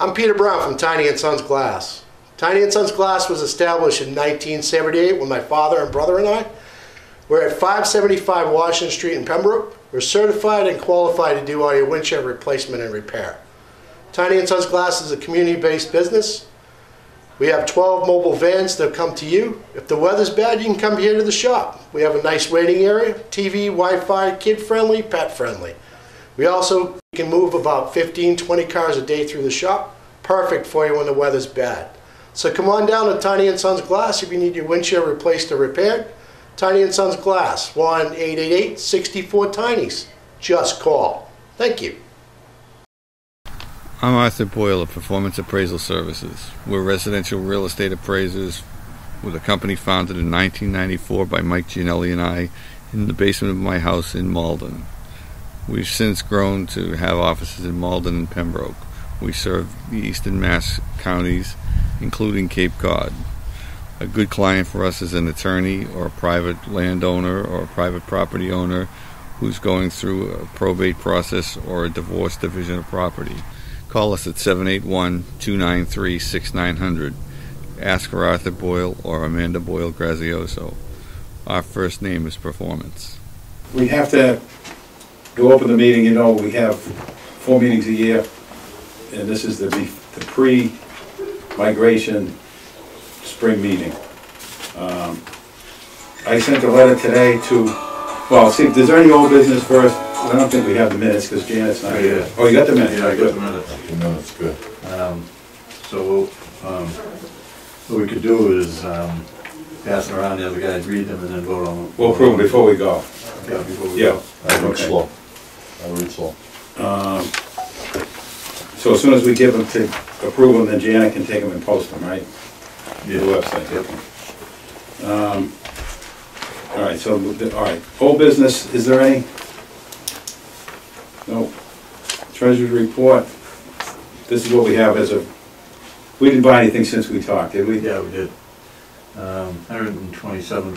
I'm Peter Brown from Tiny and Sons Glass. Tiny and Sons Glass was established in 1978 when my father and brother and I were at 575 Washington Street in Pembroke. We're certified and qualified to do all your windshield replacement and repair. Tiny and Sons Glass is a community-based business. We have 12 mobile vans that come to you. If the weather's bad, you can come here to the shop. We have a nice waiting area, TV, Wi-Fi, kid-friendly, pet-friendly. We also can move about 15, 20 cars a day through the shop. Perfect for you when the weather's bad. So come on down to Tiny and Sons Glass if you need your windshield replaced or repaired. Tiny and Sons Glass, 1-888-64-TINIES. Just call. Thank you. I'm Arthur Boyle of Performance Appraisal Services. We're residential real estate appraisers with a company founded in 1994 by Mike Gianelli and I in the basement of my house in Malden. We've since grown to have offices in Malden and Pembroke. We serve the eastern Mass counties, including Cape Cod. A good client for us is an attorney or a private landowner or a private property owner who's going through a probate process or a divorce division of property. Call us at 781-293-6900. Ask for Arthur Boyle or Amanda Boyle Grazioso. Our first name is Performance. We have to open the meeting, you know, we have 4 meetings a year, and this is the pre-migration spring meeting. I sent a letter today to, well, see, is there any old business first? I don't think we have the minutes because Janet's not here. Oh, you got the minutes? Yeah, I got the minutes. No, it's good. What we could do is pass them around, the other guys read them, and then vote on them. We'll approve them before we go. Okay. Yeah, before we go. I read slow. So as soon as we give them to approve them, then Janet can take them and post them, right? Yeah. To the website. Yep. All right. So all right. Whole business. Is there any? No. Treasurer's report. This is what we have as a. We didn't buy anything since we talked, did we? Yeah, we did. $127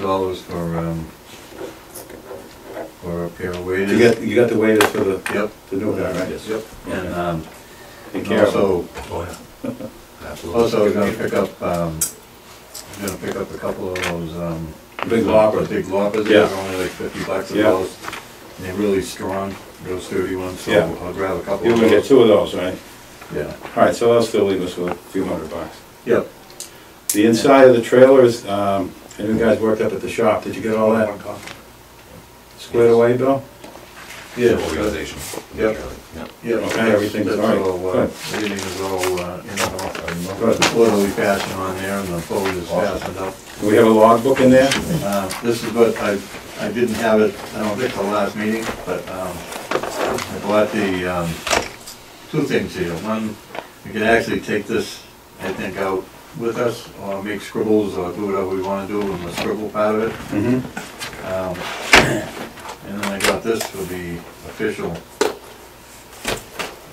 for a pair of waders. You got the waders for the yep the new guy, right? Yes. Yep. Okay. And also we're gonna pick up a couple of those big loppers. Big loppers. Yeah. They're only like $50 a those. And they're really strong, real sturdy ones. So yeah. I'll grab a couple. You're gonna get 2 of those, right? Yeah. All right. So that'll still leave us with a few $100. Yep. The inside of the trailers. I know you guys worked up at the shop. Did you get all that? Squared away, Bill? Yeah. Organization. Yep. Yep. Yeah. Okay. Everything's all right. Everything is all in the orderly fashion on there, and the folder is fastened up. Do we have a logbook in there? This is what I didn't have it. I don't think the last meeting, but I bought the 2 things here. One, we can actually take this, I think, out with us, or make scribbles, or do whatever we want to do with the scribble part of it. And then I got this for the official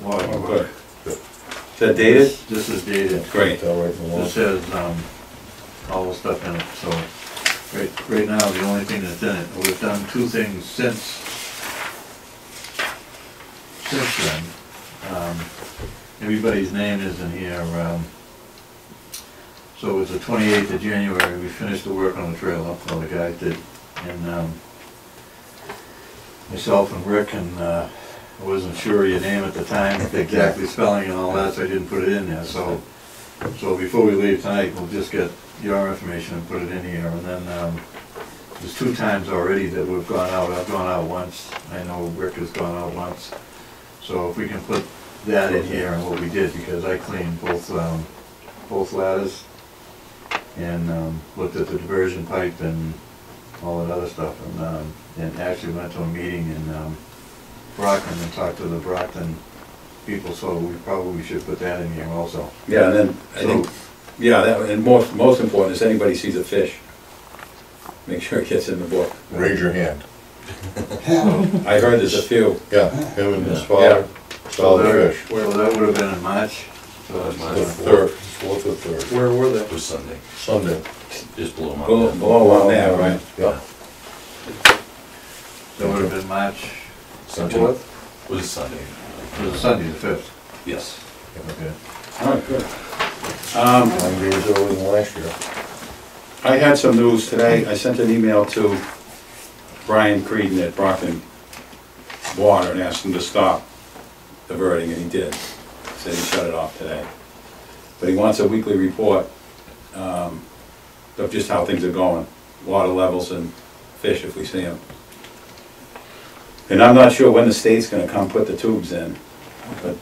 logbook. Is that dated? This is dated. Great. This has all the stuff in it. So right now, the only thing that's in it, we've done 2 things since then. Everybody's name is in here. So it was the 28th of January. We finished the work on the trailer. Well, the guy did, and myself and Rick, and I wasn't sure of your name at the time, exactly spelling and all that, so I didn't put it in there. So before we leave tonight, we'll just get your information and put it in here. And then there's 2 times already that we've gone out. I've gone out once. I know Rick has gone out once. So if we can put that in here and what we did, because I cleaned both ladders and looked at the diversion pipe and all that other stuff, and actually went to a meeting in Brockton and talked to the Brockton people. So we probably should put that in here also. Yeah, and then and most important is anybody sees a fish, make sure it gets in the book. Raise your hand. I heard there's a few. Yeah, him and his father. Yeah. So fish. Well, that would have been in March. So the 4th or 3rd. Where were they? It was Sunday. Sunday. Just below my head. Below on there, right? Yeah. So it would have been March 4th? It was Sunday. It was Sunday the 5th. Yes. Yeah, we're good. All right, good. 9 years earlier than last year. I had some news today. I sent an email to Brian Creedon at Brockton Water and asked him to stop diverting, and he did. He said he shut it off today. But he wants a weekly report of just how things are going, water levels and fish if we see them. And I'm not sure when the state's going to come put the tubes in. But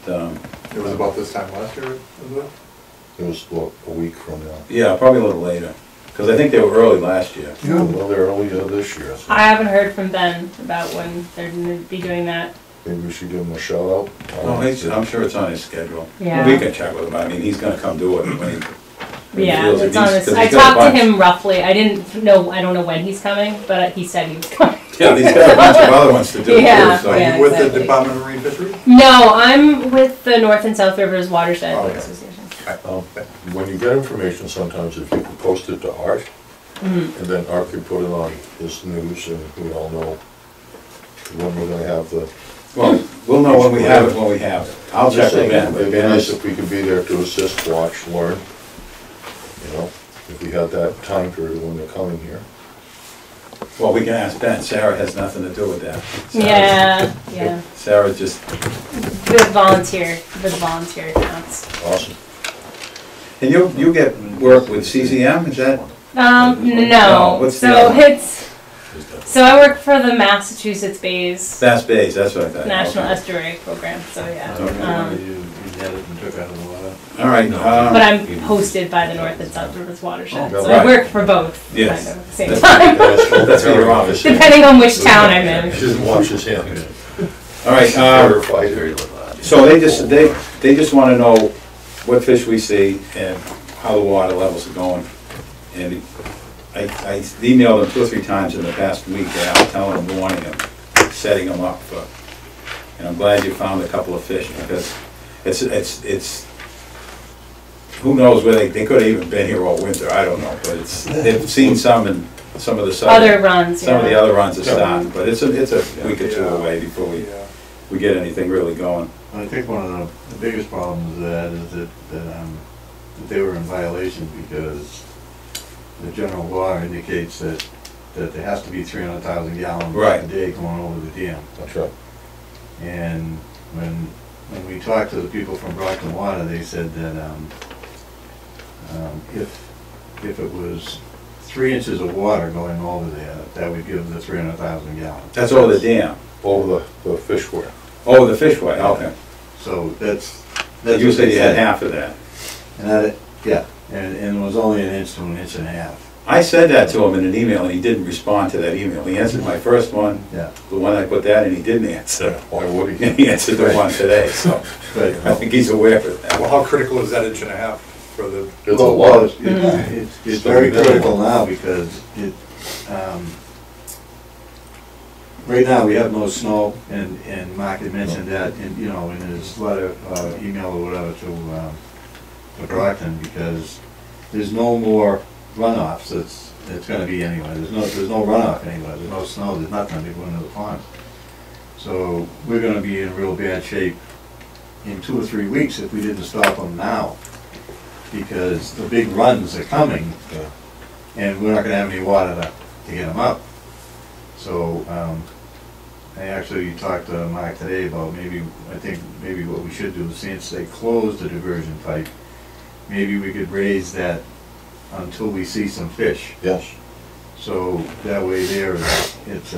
it was about this time last year, wasn't it? It was about a week from now. Yeah, probably a little later. Because I think they were early last year. Yeah, well, they're earlier this year. So. I haven't heard from Ben about when they're going to be doing that. Maybe we should give him a shout out. Well, I'm sure it's on his schedule. Yeah. We can check with him. I mean, he's going to come do it when he yeah, it's on his. I talked to him roughly. I don't know when he's coming, but he said he was coming. Yeah, he's got a bunch of other ones to do. Yeah, too, so. Yeah, are you with the Department of Marine Fisheries? No, I'm with the North and South Rivers Watershed Association. When you get information, sometimes if you can post it to Art, and then Art can put it on his news, and we all know when we're going to have the. Well, we'll know when we have it. When we have it, I'll check with Ben. It'd be nice if we could be there to assist, watch, learn. You know, if we had that time period when they're coming here. Well, we can ask Ben. Sarah has nothing to do with that. Sarah's, yeah. Sarah just. The volunteer accounts. Awesome. And you get work with CZM, is that? No. What's so so I work for the Massachusetts Bays. Bass Bays, that's what I thought. National Estuary Program. So yeah. Okay. You had it and took out of the water. All right. But I'm hosted by the North and South Rivers Watershed, so I work for both. Yes. Kind of, same time. That's where your office. Depending on which town I'm in. She doesn't wash his hands. All right. So they just want to know what fish we see and how the water levels are going. And I emailed them 2 or 3 times in the past week that I was telling them, warning them, setting them up for. And I'm glad you found a couple of fish because it's who knows where they could have even been here all winter. I don't know, but they've seen some in some of the other runs. Some of the other runs have stopped, but it's a week or two away before we get anything really going. I think one of the biggest problems of that is that they were in violation because the general law indicates that there has to be 300,000 gallons a day going over the dam. That's right. And when we talked to the people from Brockton Water, they said that if it was 3 inches of water going over there, that would give the 300,000 gallons. That's over the dam, over the fish were. Oh, the fish way. Okay. Yeah. So that's you said you had half of that. And it was only an inch to an inch and a half. I said that to him in an email, and he didn't respond to that email. He answered my first one, the one I put that, and he didn't answer. Why would he? He answered the one today. So I think he's aware of that. Well, how critical is that inch and a half for the? It's a lot. It's very critical now because it. Right now we have no snow, and Mark had mentioned that in his letter, email or whatever to Brockton, because there's no more runoffs that's going to be anywhere. There's no runoff anywhere. There's no snow. There's nothing to go into the pond. So we're going to be in real bad shape in 2 or 3 weeks if we didn't stop them now, because the big runs are coming, and we're not going to have any water to get them up. So. I actually talked to Mike today about maybe what we should do is, since they closed the diversion pipe, maybe we could raise that until we see some fish. Yes. So that way there, it's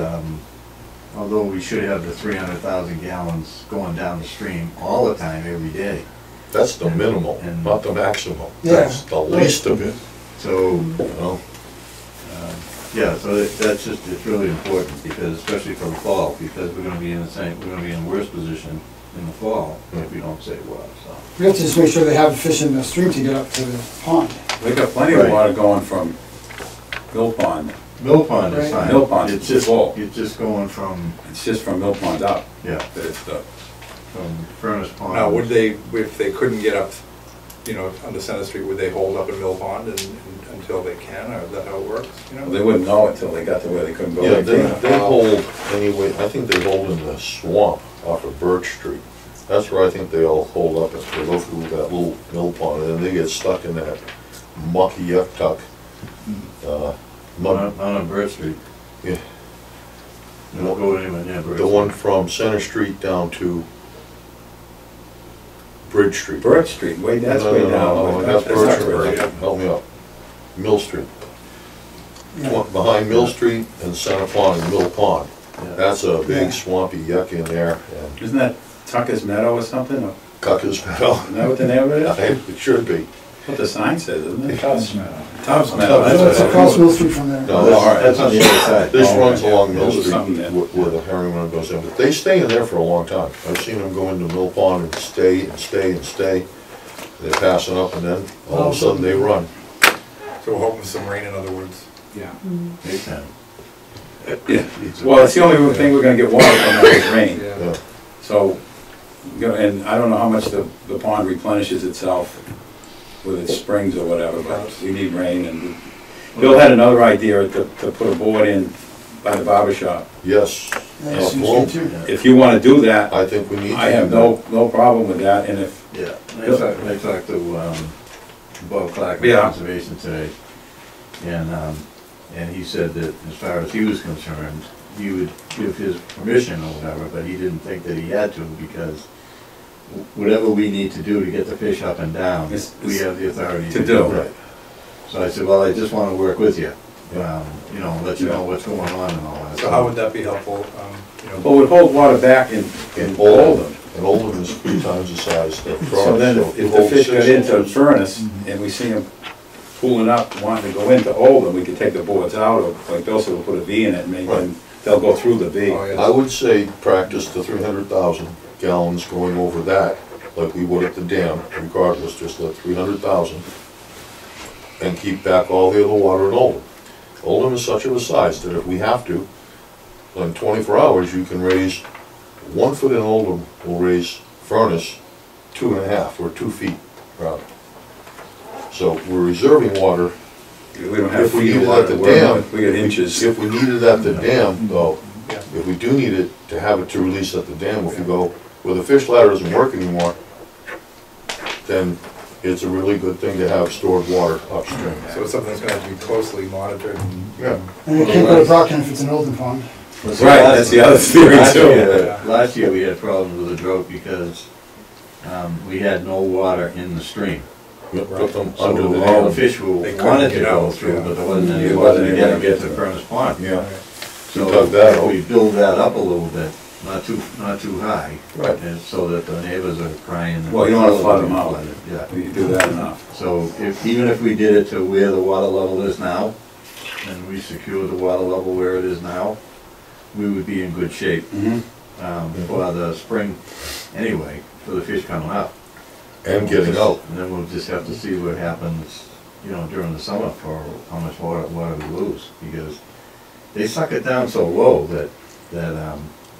although we should have the 300,000 gallons going down the stream all the time, every day. That's the minimal, not the maximum. Yeah. That's the least of it. So, yeah, so that's just—it's really important, because especially for the fall, because we're going to be in a worse position in the fall if we don't save water. So we have to just make sure they have fish in the stream to get up to the pond. They got plenty of water going from Mill Pond. Mill Pond is fine. Mill Pond. It's just going from. It's just from Mill Pond up. Yeah, it's from Furnace Pond. Now, would they, if they couldn't get up, on the Center Street, would they hold up in Mill Pond and until they can, or is that how it works? Well, they wouldn't know it until they got to where they couldn't go. Yeah, they hold anyway. I think they hold in the swamp off of Birch Street. That's where I think they all hold up, is they go through that little mill pond and then they get stuck in that mucky yuck-tuck. On Birch Street. Yeah. Don't go anywhere near Birch Street. The one from Center Street down to Bridge Street. Birch Street, way that's way down. No, that's Birch Street. Help me out. Mill Street. Yeah. Behind Mill Street and Center Pond and Mill Pond. Yeah. That's a big swampy yuck in there. And isn't that Tucker's Meadow or something? Or? Tucker's Meadow. Isn't that what the name of it is? It should be. What the sign says, isn't it? Tubbs Meadow. Tubbs Meadow. That's across Mill Street from there. No, that's on the other side. This runs along Mill Street where the herring run goes in. But they stay in there for a long time. I've seen them go into Mill Pond and stay and stay and stay. They're passing up and then all of a sudden they run. So we're hoping some rain, in other words. Yeah. Mm-hmm. Yeah. Well, it's the only thing we're going to get water from is rain. Yeah. So, and I don't know how much the pond replenishes itself with its springs or whatever, but we need rain. And Bill had another idea to put a board in by the barber shop. Yes. If you want to do that, I think we need. I have no problem with that. And if I talked to Bob Clark of Conservation today, and he said that as far as he was concerned, he would give his permission or whatever, but he didn't think that he had to, because whatever we need to do to get the fish up and down, we have the authority to do. Right. So I said, well, I just want to work with you, you know, let you know what's going on and all that. So how would that be helpful? You know, well, we hold water back in Oldham. And Oldham is 3 times the size. So then if the fish got into the Furnace and we see them pulling up, wanting to go into Oldham, we could take the boards out, or like Bill said, we'll put a V in it and make them, they'll go through the V. Oh, yes. I would say practice the 300,000 gallons going over that, like we would at the dam, regardless, just let 300,000, and keep back all the other water in Oldham. Oldham is such of a size that if we have to, in 24 hours, you can raise 1 foot in Oldham, will raise Furnace 2.5 or 2 feet rather. So we're reserving water. We don't have if we need it at the dam, we get inches. If we need it at the dam, though, if we do need it to have it to release at the dam, if we go, well, the fish ladder doesn't work anymore, then it's a really good thing to have stored water upstream. So it's something that's going to have to be closely monitored. And you can't go to Brockton if it's an Oldham pond. Right, that's the other theory too. Last year we had problems with the drought because we had no water in the stream. Put them under the all the fish will wanted to go through, but there wasn't any water to get to Furnace Pond. Yeah. So we build that up a little bit, not too high, right? And so that the neighbors are crying. Well, you don't want to flood them out. Yeah, you do that enough. So even if we did it to where the water level is now, and we secure the water level where it is now, we would be in good shape for the spring, anyway, for the fish coming out. And getting out. And then we'll just have to see what happens, you know, during the summer for how much water we lose, because they suck it down so low that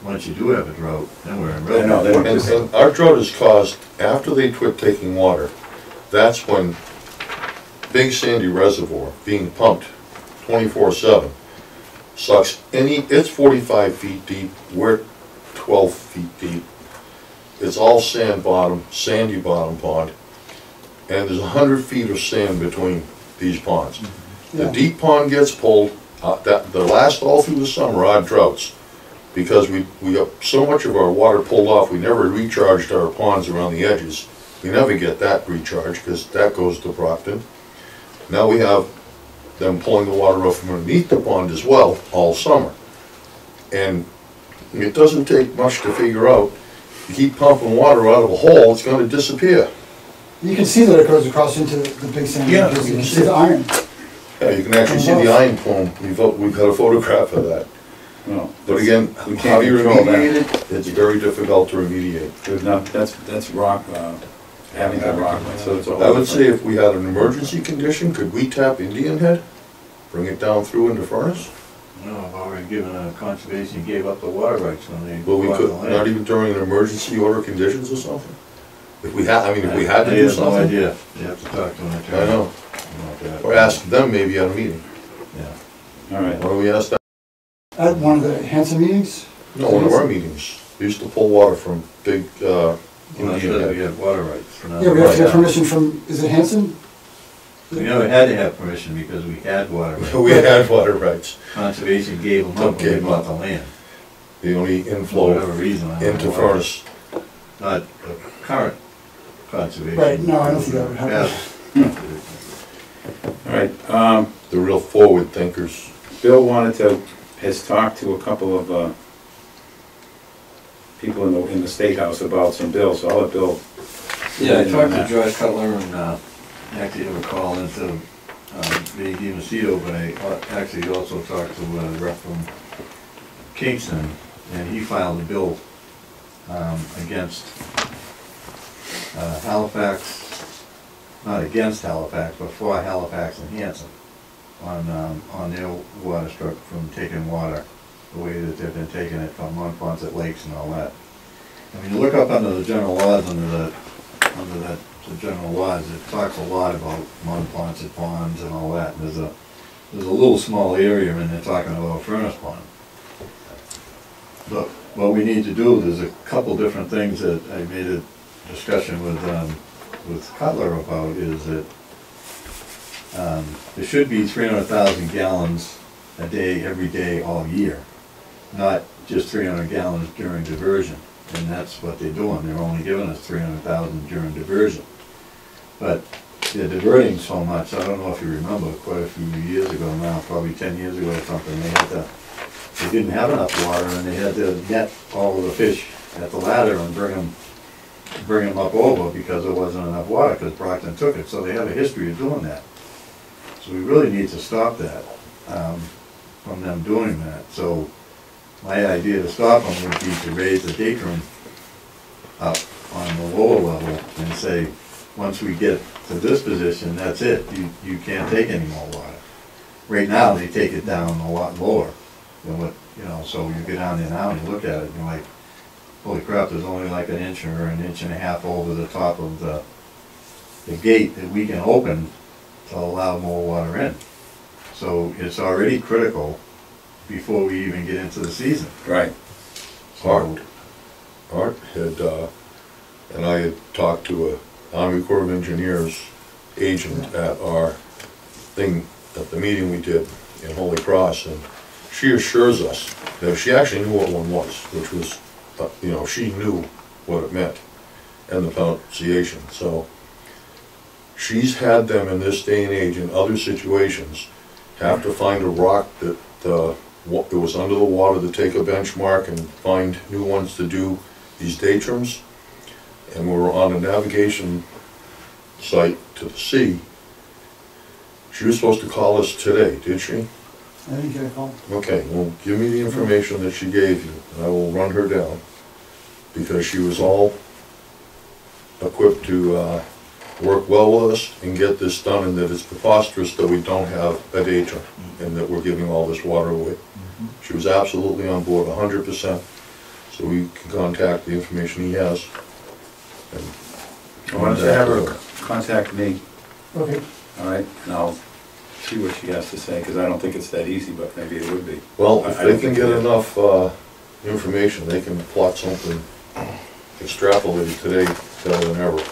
once you do have a drought, then we're in real trouble. Our drought is caused after they quit taking water. That's when Big Sandy Reservoir, being pumped 24/7, sucks any. It's 45 feet deep. We're 12 feet deep. It's all sand bottom, sandy bottom pond, and there's 100 feet of sand between these ponds. The deep pond gets pulled. The last all through the summer odd droughts, because we got so much of our water pulled off. We never recharged our ponds around the edges. We never get that recharged because that goes to Brockton. Now we have them pulling the water off from underneath the pond as well all summer, and it doesn't take much to figure out. Keep pumping water out of a hole, it's going to disappear. You can see that it goes across into the Big Sandy. Yeah, you can see the iron. Yeah, you can actually see the iron plume. We've got a photograph of that. No, but again, we can't remediate it. It's very difficult to remediate. Not, that's rock, having that rock. So it's I would say if we had an emergency condition, could we tap Indian Head? Bring it down through into Furnace? No, I've already given a conservation, gave up the water rights when they. Well, we could not even during an emergency order conditions or something. If we had, I mean, if we had to do something. No idea. You have to talk to an attorney. I know. Or ask them maybe at a meeting. Yeah. All right. What do we ask them? At one of the Hanson meetings. No, one of our meetings. They used to pull water from big Well, we have water rights. Yeah, we have to have permission from, is it Hanson? We never had to have permission because we had water rights. We had water rights. Conservation gave them up when we bought the land. The only inflow into Furnace. Not the current conservation. Right, no, I don't think that would happen. All right. The real forward thinkers. Bill wanted to, has talked to a couple of people in the State House about some bills, so I'll let Bill. Yeah, I talked to Josh Cutler, and actually have a call into Vinnie DiMacedo, but I actually also talked to a rep from Kingston, and he filed a bill against Halifax, not against Halifax, but for Halifax and Hanson on their water struck from taking water the way that they've been taking it from Monpont lakes and all that. I mean, you look up under the general laws, under the general laws, it talks a lot about Monpont ponds and all that. And there's a little small area in there talking about Furnace Pond. But what we need to do, there's a couple different things that I made a discussion with Cutler about, is that there should be 300,000 gallons a day, every day, all year, not just 300 gallons during diversion. And that's what they're doing. They're only giving us 300,000 during diversion. But they're diverting so much. I don't know if you remember, quite a few years ago now, probably 10 years ago or something, they didn't have enough water, and they had to net all of the fish at the ladder and bring them up over because there wasn't enough water because Brockton took it. So they have a history of doing that. So we really need to stop that from them doing that. So my idea to stop them would be to raise the decrum up on the lower level and say, once we get to this position, that's it. You can't take any more water. Right now, they take it down a lot lower than what, you know, so you get down there now and you look at it and you're like, holy crap, there's only like an inch or an inch and a half over the top of the gate that we can open to allow more water in. So it's already critical before we even get into the season. Right. So Art had, and I had talked to a Army Corps of Engineers agent at our thing, at the meeting we did in Holy Cross, and she assures us that she actually knew what one was, which was, you know, she knew what it meant and the pronunciation. So she's had them in this day and age in other situations have to find a rock that it was under the water to take a benchmark and find new ones to do these datrums. And we were on a navigation site to the sea. She was supposed to call us today, did she? I didn't get a call. Okay, well, give me the information that she gave you, and I will run her down, because she was all equipped to work well with us and get this done, and that it's preposterous that we don't have a data and that we're giving all this water away. She was absolutely on board, 100%, so we can contact the information he has. And I want to have her contact me. Okay. All right, and I'll see what she has to say, because I don't think it's that easy, but maybe it would be. Well, if they can get enough information, they can plot something extrapolated today till an error.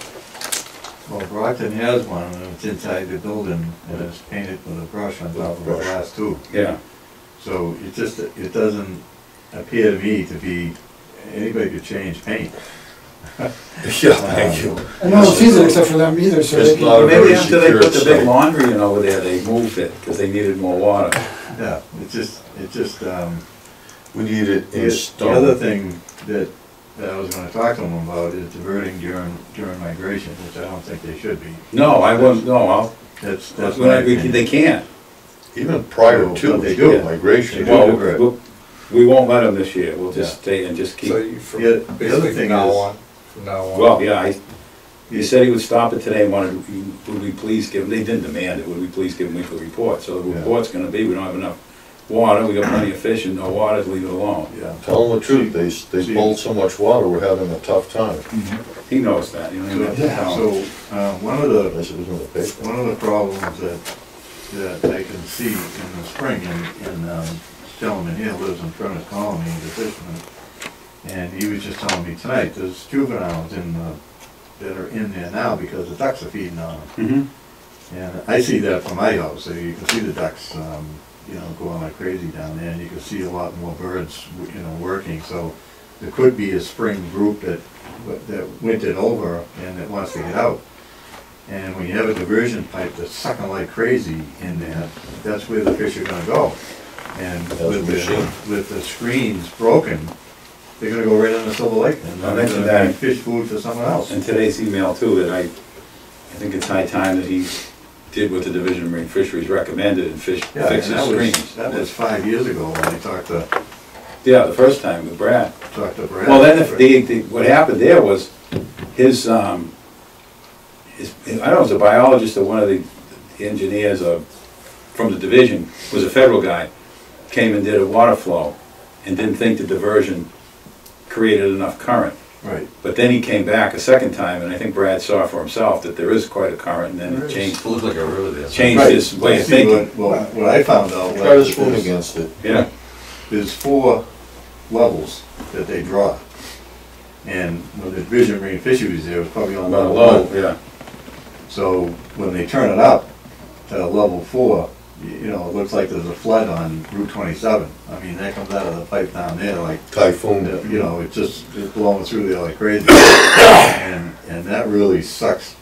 Well, Brockton has one, and it's inside the building, and it's painted with a brush on top of the glass tube. Yeah. So it just, it doesn't appear to me to be, anybody could change paint. Yeah, thank you. And no one sees it except for them either. So they can, maybe after they put the big laundry in over there, they moved it because they needed more water. Yeah, it's just. We need it in stone. The other thing that I was going to talk to them about is diverting during migration, which I don't think they should be. No, I wouldn't. No, that's what they can't. Even prior to what they do migration. Well, we won't let them this year. We'll just stay and just keep. So you forget the other thing from now on. Well, yeah, you said he would stop it today and wanted. Would we please give? They didn't demand it. Would we please give him weekly report? So the report's going to be we don't have enough water, we got plenty of fish and no water, leave it alone. Yeah. Tell them the truth, they pulled so much water, we're having a tough time. Mm-hmm. He knows that. You know, one of the problems that I can see in the spring, and gentleman here lives in Furnace Colony, the fisherman, And he was just telling me tonight, there's juveniles in the, that are in there now because the ducks are feeding on them. Mm-hmm. And I see that from my house. So you can see the ducks, you know, going like crazy down there, and you can see a lot more birds, you know, working. So there could be a spring group that wintered over and that wants to get out. And when you have a diversion pipe that's sucking like crazy in there, that's where the fish are going to go. And with the screens broken, they're going to go right on the Silver Lake. And I mentioned that fish food for someone else. And today's email too, that I think it's high time that he did what the Division of Marine Fisheries recommended and fixed the screens. That was 5 years ago when I talked to. Yeah, the first time with Brad. Talked to Brad. Well, then what happened there was his. I don't know, it was a biologist or one of the engineers from the division, was a federal guy, came and did a water flow and didn't think the diversion created enough current. Right. But then he came back a second time, and I think Brad saw for himself that there is quite a current, and then changed his way of thinking. What I found out was against it. Yeah. There's 4 levels that they draw. And when the Division of Marine Fisheries there was probably on level low. Yeah. So when they turn it up to level 4, you know, it looks like there's a flood on Route 27. I mean, that comes out of the pipe down there like typhoon. You know, it just it's blowing through there like crazy, and that really sucks.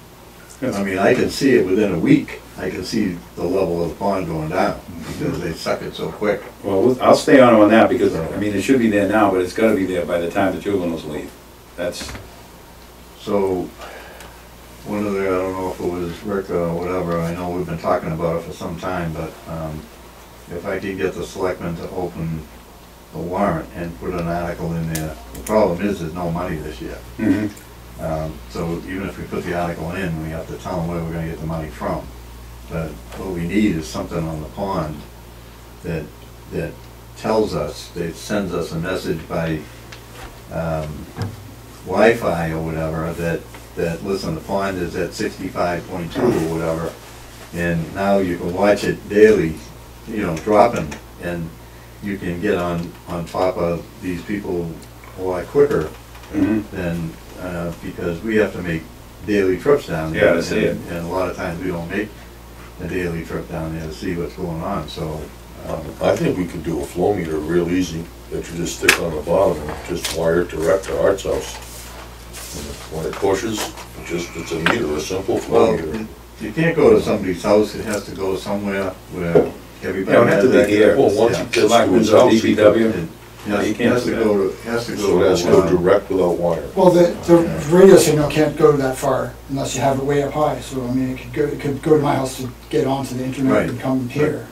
I mean, I can see it within a week. I can see the level of the pond going down because they suck it so quick. Well, I'll stay on that because I mean it should be there now, but it's got to be there by the time the juveniles leave. That's so. One of the, I don't know if it was Rick or whatever, I know we've been talking about it for some time, but if I could get the selectmen to open the warrant and put an article in there, the problem is there's no money this year. Mm-hmm. So even if we put the article in, we have to tell them where we're going to get the money from. But what we need is something on the pond that tells us, that sends us a message by Wi-Fi or whatever that listen, the pond is at 65.2 or whatever, and now you can watch it daily, you know, dropping, and you can get on top of these people a lot quicker. Mm-hmm. Than because we have to make daily trips down there. Yeah, to see it. And a lot of times we don't make a daily trip down there to see what's going on. So I think we could do a flow meter real easy that you just stick on the bottom and just wire it direct to Art's house. When it pushes, it's a meter, a simple flow meter. You can't go to somebody's house. It has to go somewhere where everybody has to be here. Well, once it gets to his house, it has to go direct without wire. Well, the radio signal can't go that far unless you have it way up high. So I mean, it could go to my house to get onto the internet, right, and come here.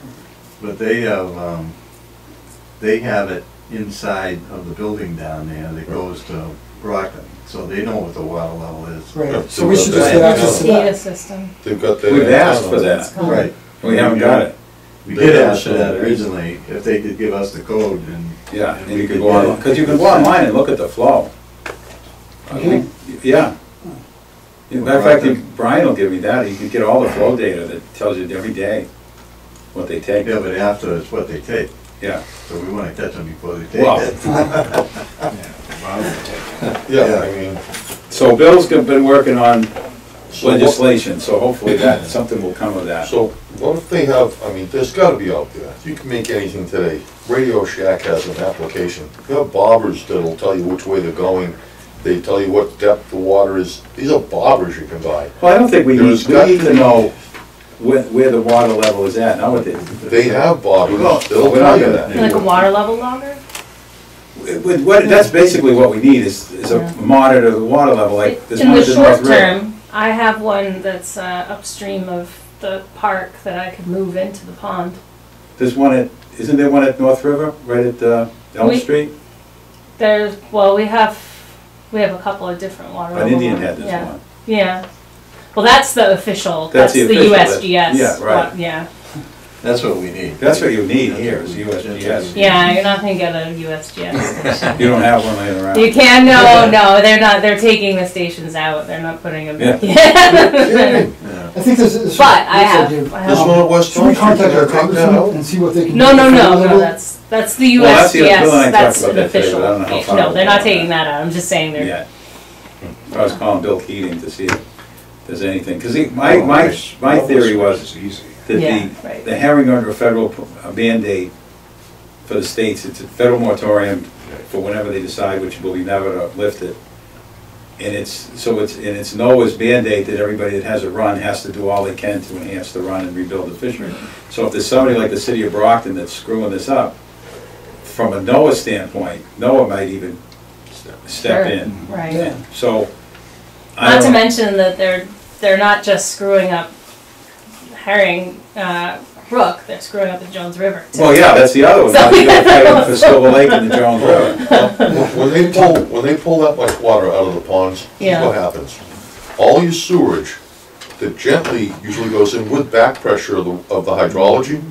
But they have it inside of the building down there that goes to Brockton. So they know what the water level is. Right. Yeah, so we should just get access to that system. They've got that. We've asked for that. Right. We haven't got it. We did ask for that originally. If they could give us the code, and yeah, and we could go online, because you can go online and look at the flow. Okay. Yeah. In fact, Brian will give me that. He can get all the flow data that tells you every day what they take. Yeah, but after it's what they take. Yeah. So we want to catch them before they take it. Yeah, I mean. So Bill's been working on legislation, so hopefully that something will come of that. So what if they have, I mean, there's got to be out there. You can make anything today. Radio Shack has an application. You have bobbers that'll tell you which way they're going. They tell you what depth the water is. These are bobbers you can buy. Well, I don't think we need to know where the water level is at. They have bobbers. Well, we're not gonna like a water level logger. That's basically what we need is a monitor of the water level. Like this in the short term, I have one that's upstream of the park that I could move into the pond. There's one at, isn't there one at North River, right at Elm Street? There's, well, we have a couple of different water levels. On Indian Head, there's one. Yeah. Well, that's the official. That's the official, USGS. Yeah, right. Yeah. That's what we need. That's what you need here is USGS. Yeah, you're not going to get a USGS. You don't have one laying around. You can, no, they're not. They're taking the stations out. They're not putting them back in. Yeah. I think there's but I have. Should we contact our congressman and see what they can do? No. That's the USGS. Well, that's an official. No, they're not taking that out. I'm just saying they're. Yeah. I was calling Bill Keating to see if there's anything because my theory was that the herring under a federal mandate for the states. It's a federal moratorium for whenever they decide, which will be never to lift it. And it's NOAA's mandate that everybody that has a run has to do all they can to enhance the run and rebuild the fishery. So if there's somebody like the city of Brockton that's screwing this up, from a NOAA standpoint, NOAA might even step in. Right. Yeah. So, not to mention that they're not just screwing up Herring Brook; they're screwing up the Jones River too. Well, yeah, that's the other one. So, you know, for Silver Lake and the Jones River. When they pull that much water out of the ponds, here's what happens: all your sewerage that gently usually goes in with back pressure of the hydrology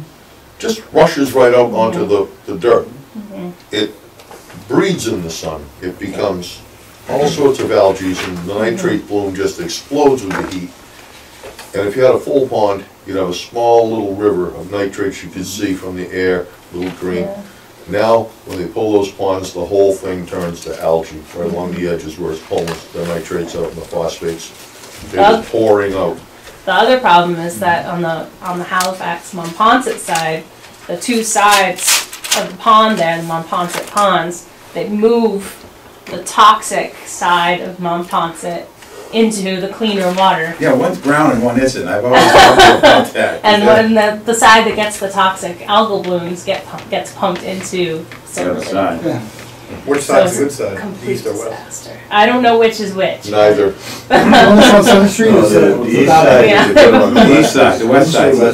just rushes right out onto the dirt. Mm-hmm. It breeds in the sun. It becomes all sorts of algae, and the nitrate bloom just explodes with the heat. And if you had a full pond, you'd have a small little river of nitrates you could see from the air, little green. Yeah. Now, when they pull those ponds, the whole thing turns to algae right along the edges where it's pulling the nitrates out and the phosphates. They're just pouring out. The other problem is that on the Halifax Monpont side, the two sides of the pond there, the Monpont ponds, they move the toxic side of Monpont into the cleaner water. Yeah, one's brown and one isn't. I've always talked about that. And when the side that gets the toxic algal blooms gets pumped into Silver Lake. Yeah. Which side's the good side? Complete disaster. I don't know which is which. Neither. The east side, the west side, the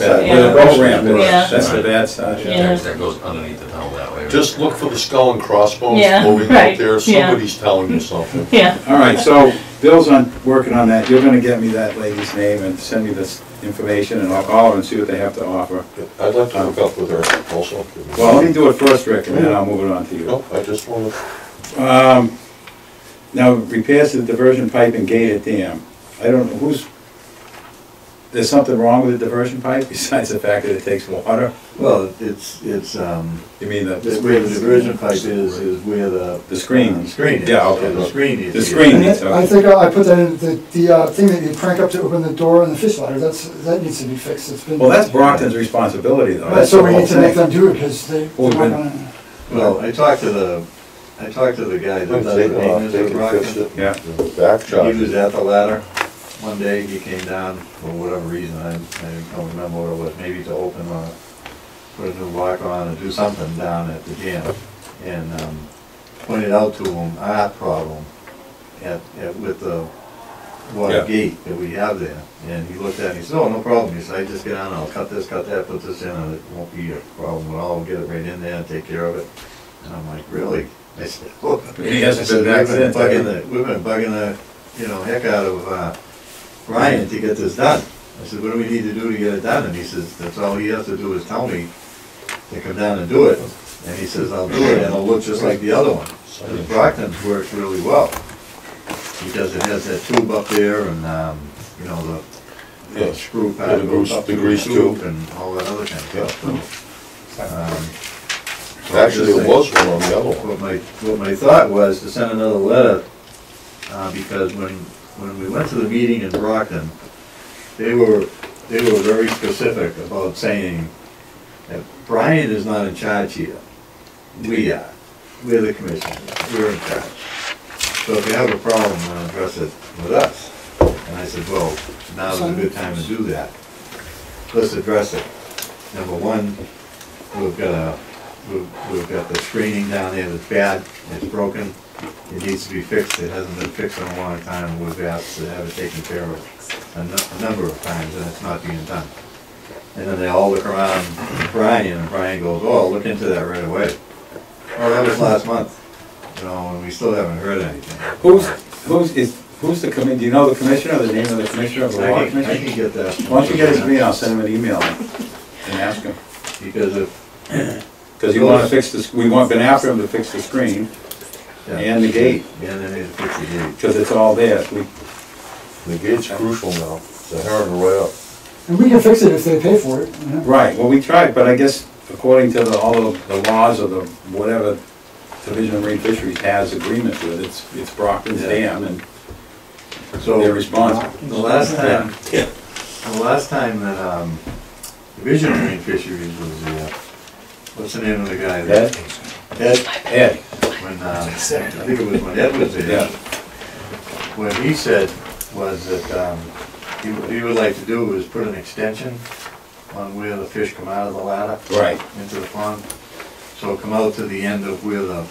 boat ramp. That's the bad side. That goes underneath the tunnel that way. Just look for the skull and crossbones moving out there. Somebody's telling you something. Yeah. All right, so Bill's working on that. You're going to get me that lady's name and send me this information, and I'll call her and see what they have to offer. I'd like to hook up with her also. Well, let me do it first, Rick, and then I'll move it on to you. No, I just want to... now, repairs to the diversion pipe and gate at dam. I don't know who's... There's something wrong with the diversion pipe besides the fact that it takes water? Well, it's you mean where the diversion pipe is where the screen. Screen is. Yeah, okay. The screen is. The screen needs. I think I put that in the thing that you crank up to open the door and the fish ladder. That needs to be fixed. It's been that's Brockton's responsibility, though. Right, so we need to make them do it because they. Well, I talked to the guy that does the maintenance of Brockton. Yeah. He was at the ladder. One day he came down for whatever reason, I don't remember what it was, maybe to open or put a new lock on or do something down at the dam, and pointed out to him our problem with the water gate that we have there. And he looked at it and he said, oh, no problem. He said, I just get on, I'll cut this, cut that, put this in, and it won't be a problem at all. We'll get it right in there and take care of it. And I'm like, really? I said, look, we've been bugging the heck out of Ryan to get this done. I said, what do we need to do to get it done? And he says, that's all he has to do is tell me to come down and do it. And he says, I'll do it and it'll look just like the other one. And Brockton's works really well. It has that tube up there and, the screw pad goes up to the tube and all that other kind of stuff. Actually, there was one on the other one. What my thought was to send another letter because when we went to the meeting in Brockton, they were very specific about saying that Brian is not in charge here. We are. We're the commission. We're in charge. So if you have a problem, then address it with us. And I said, well, now's a good time to do that. Let's address it. Number one, we've got the screening down there that's bad. It's broken. It needs to be fixed. It hasn't been fixed in a long time. We've asked to have it taken care of a number of times, and it's not being done. And then they all look around Brian, and Brian goes, oh, I'll look into that right away. Oh, that was last month. And we still haven't heard anything. Who's the commissioner? Do you know the commissioner, or the name of the commissioner? I can get that. Why don't you get his name? I'll send him an email and ask him. Because you want to fix this. We want been after him to fix the screen. Yeah. And the gate. Yeah, they need to fix the gate. Because it's all there. The gate's crucial now. It's a hard to write up. And we can fix it if they pay for it. You know? Right. Well, we tried, but I guess according to all of the laws of the whatever Division of Marine Fisheries has agreement with, it's Brockton's dam, and so they're responsible. The last time that Division of Marine Fisheries was the what's the name of the guy? Ed. When I think it was when Ed was there. Yeah. What he said was that what he would like to do is put an extension on where the fish come out of the ladder, right, into the pond. So come out to the end of where the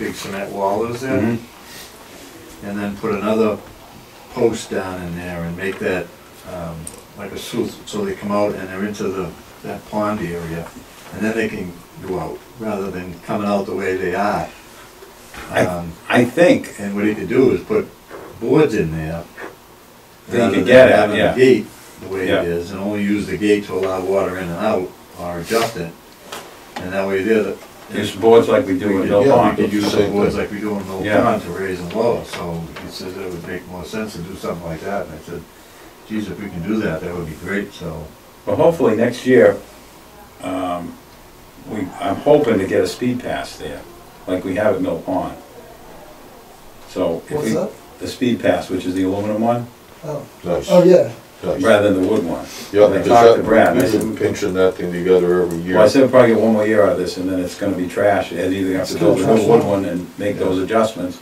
big cement wall is there, and then put another post down in there and make that like a sluice, so they come out and they're into that pond area, and then they can go out rather than coming out the way they are. I think. And what he could do is put boards in there. They could get out of the gate the way it is, and only use the gate to allow water in and out, or adjust it. And that way there, use boards like we do in Mill Pond. We could use the boards like we do in Mill Pond to raise and lower. So he said it would make more sense to do something like that. And I said, geez, if we can do that, that would be great. So, well, hopefully next year, I'm hoping to get a speed pass there, like we have at Mill Pond. So if what's that? The speed pass, which is the aluminum one. Oh. Nice. Oh yeah. Rather than the wood one. Yeah, I talked to Brad. We've been pinching that thing together every year. Well, I said we'll probably get one more year out of this, and then it's going to be trash. Ed either have to build a new wood one and make those adjustments,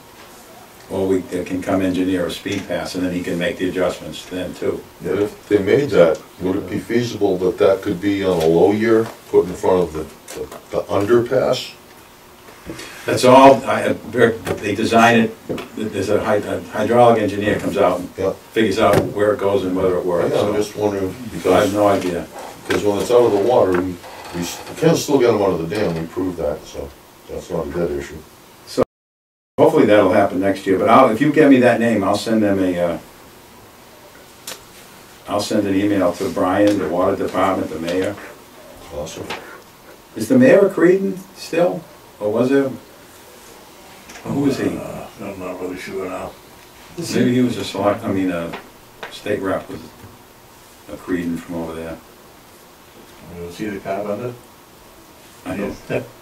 or we can come engineer a speed pass, and then he can make the adjustments then too. Yeah, if they made that, would it be feasible that that could be on a low year, put in front of the underpass? That's all. They design it. There's a hydraulic engineer comes out and figures out where it goes and whether it works. Yeah, so I'm just wondering, because I have no idea. Because when it's out of the water, we can still get them out of the dam. We proved that, so that's not a dead issue. So hopefully that'll happen next year. But if you get me that name, I'll send them I'll send an email to Brian, the water department, the mayor. Awesome. Is the mayor a Creedon still? Or was it? Who was he? I'm not really sure now. Maybe he was a select. I mean, a state rep was a Creedon from over there. Was he the carpenter? I don't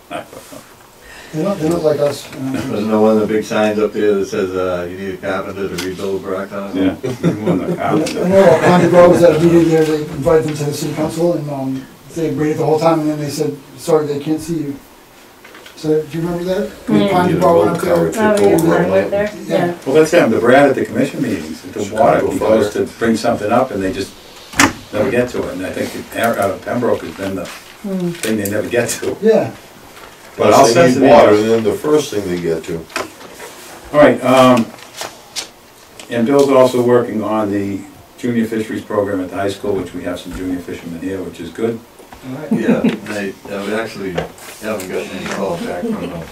know. They look like us. There's no one of the big signs up there that says you need a carpenter to rebuild Brockton. Yeah, I know a county girl was at a meeting there. They invited them to the city council, and they waited the whole time, and then they said, "Sorry, they can't see you." So, do you remember that? Yeah. Well, that's happened to Brad at the commission meetings. At the water, he goes to bring something up and they just never get to it. And I think out of Pembroke has been the thing they never get to. Yeah. But I'll send the water and then the first thing they get to. All right. And Bill's also working on the junior fisheries program at the high school, which we have some junior fishermen here, which is good. Right. Yeah, we actually haven't gotten any calls back from the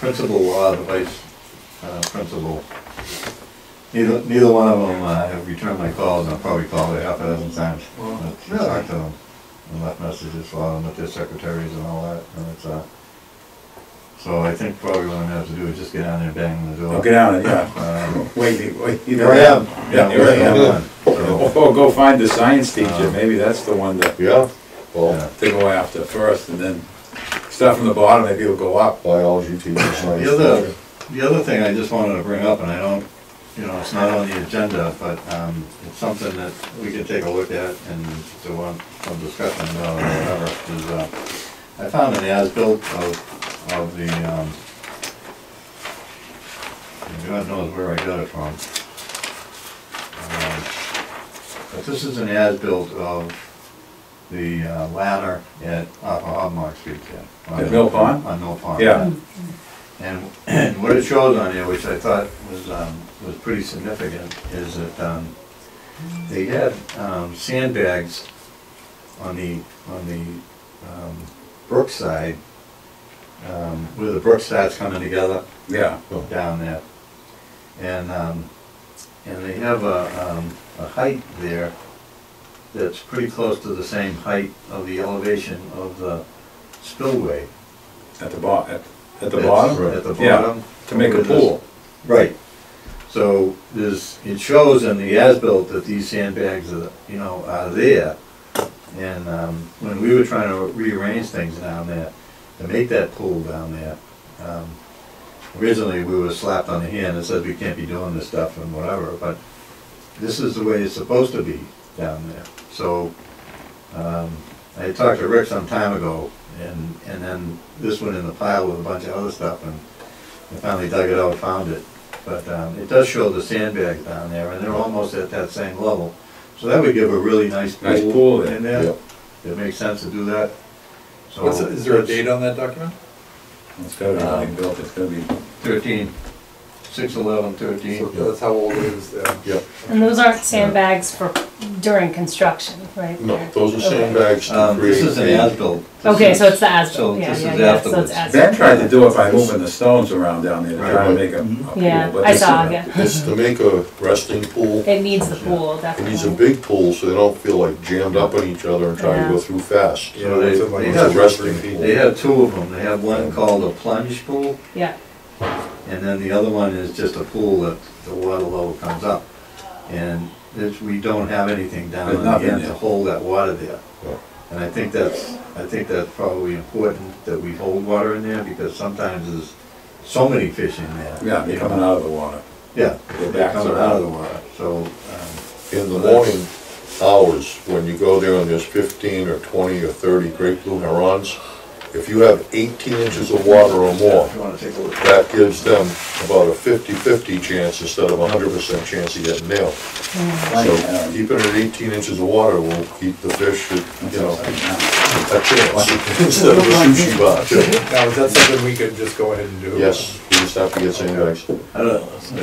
principal or the vice principal. Neither one of them have returned my calls, and I'll probably call it half a dozen times. Well, really? Talk to them and left messages for them with their secretaries and all that. And it's, so I think probably what I'm going to have to do is just get down there and bang the door. Oh, get down there, yeah. Wait, here I am. Yeah, here I am. Oh, go find the science teacher. Maybe that's the one that... Yeah. Well, they go after first, and then start from the bottom. Maybe it'll go up. Biology teacher. The other thing I just wanted to bring up, and I don't, it's not on the agenda, but it's something that we can take a look at and do some discussion about or whatever. Is, I found an as-built of the. God knows where I got it from. But this is an as-built of the ladder at Hobmark Street there. At Mill Pond? On Mill Pond. Yeah. And what it shows on here, which I thought was pretty significant, is that they had sandbags on the brook side, where the brook starts coming together. Yeah. Down there. And they have a height there that's pretty close to the same height of the elevation of the spillway at the bottom. At the bottom, to make a pool. Right. So it shows in the as-built that these sandbags are there, And when we were trying to rearrange things down there to make that pool down there, originally we were slapped on the hand and said we can't be doing this stuff and whatever, but this is the way it's supposed to be down there. So I talked to Rick some time ago, and then this went in the pile with a bunch of other stuff, and I finally dug it out and found it. But it does show the sandbags down there, and they're almost at that same level. So that would give a really nice pool, in there. Yep. It makes sense to do that. So is there a date on that document? It's got to be built. It's got to be 13, 6/11, 13. So that's how old it is. Yep. And those aren't sandbags for during construction, right? No, those are sandbags. This is an as-built. Okay, so it's the as-built. So this is Ben tried to do it by moving the stones around down there to try to make a pool. Yeah, but I saw. This to make a resting pool. It needs the pool, definitely. It needs a big pool so they don't feel like jammed up on each other and trying to go through fast. Yeah, so they have two of them. They have one called a plunge pool. Yeah. And then the other one is just a pool that the water level comes up. And we don't have anything down on the end to hold that water there. Yeah. And I think that's probably important that we hold water in there, because sometimes there's so many fish in there. Yeah, they're coming out of the water. Yeah, they're coming out of the water. So in the morning hours, when you go there and there's 15 or 20 or 30 great blue herons, if you have 18 inches of water or more, that gives them about a 50-50 chance instead of a 100% chance of getting nailed. So keeping it at 18 inches of water will keep the fish, a chance instead of a sushi bar. Now, is that something we could just go ahead and do? Yes, we just have to get sandbags. I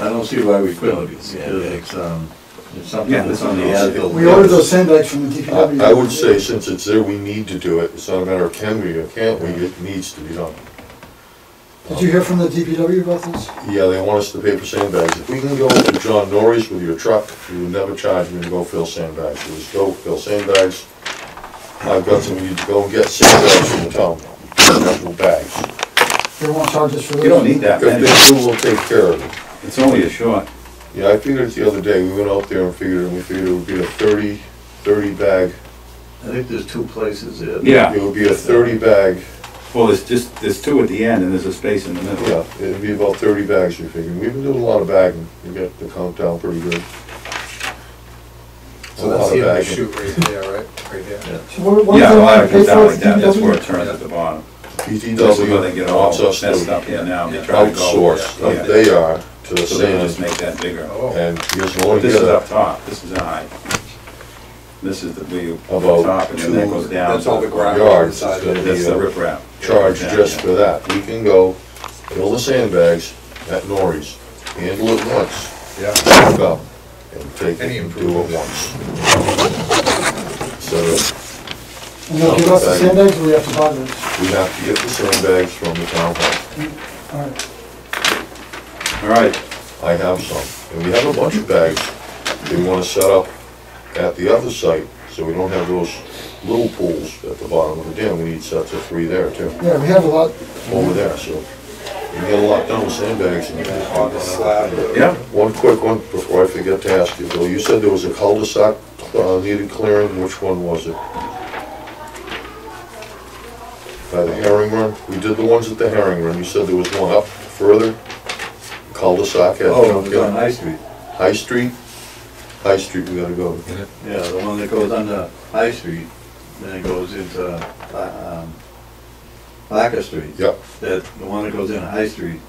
don't see why we couldn't. We ordered those sandbags from the DPW. I would say, since it's there, we need to do it. It's not a matter of can we or can't we, it needs to be done. Did you hear from the DPW about this? Yeah, they want us to pay for sandbags. If we can go to John Norrie's with your truck, we would never charge you to go fill sandbags. We'll just go fill sandbags. I've got some, we need to go and get sandbags from the town. Little bags. They won't charge us for those. You don't need that. Because Bill will take care of it. It's only a short. Yeah, I figured it the other day. We went out there and figured it would be a 30 bag. I think there's two places there. Yeah. It would be a 30 bag. Well, there's two at the end and there's a space in the middle. Yeah, it would be about 30 bags, you figure. We've been doing a lot of bagging. We got the count down pretty good. So that's the end of the chute right there, right? Right there. Yeah, the ladder goes down like that. That's where it turns at the bottom. PTW wants us to outsource. They are. To the sand. Just make that bigger. Oh. And here's one. This is up top. This is high. This is the blue top, and then that goes down. That's all the yards. That's the riprap. Charge just for that. We can go fill the sandbags at Norrie's, handle it once. Yeah. Go and take it and do it once. So. And they'll give us the sandbags, or we have to buy them? We have to get the sandbags from the town hall. All right. All right. I have some. And we have a bunch of bags we want to set up at the other site, so we don't have those little pools at the bottom of the dam. We need sets of 3 there, too. Yeah, we have a lot. Over there, so we get a lot done with sandbags. On the slab. Yeah. One quick one before I forget to ask you, Bill. You said there was a cul-de-sac needed clearing. Which one was it? By the herring run? We did the ones at the herring run. You said there was one up further. Cul-de-sac. On High Street. High Street? High Street we got to go. Yeah, the one that goes under High Street, then it goes into Blacker Street. Yep. The one that goes into High Street.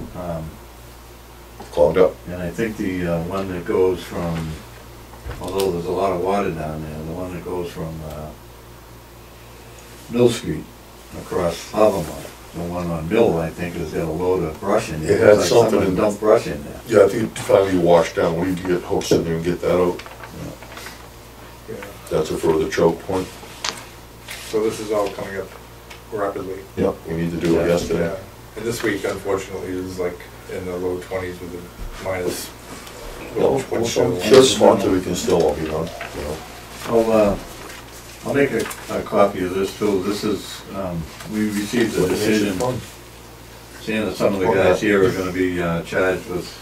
Clogged up. And I think the one that goes from, although there's a lot of water down there, the one that goes from Mill Street across Hanover. The one on Mill, I think, is got a load of brush in there. It had something in there. Brush in there. Yeah, I think it finally washed down. We need to get hooks in there and get that out. Yeah. Yeah. That's a further choke point. So this is all coming up rapidly. Yeah, we need to do it yesterday. Yeah. And this week, unfortunately, is like in the low 20s with a minus. No, this month we can still all be done. I'll make a copy of this too. This is, we received a decision saying that some of the guys here are going to be charged with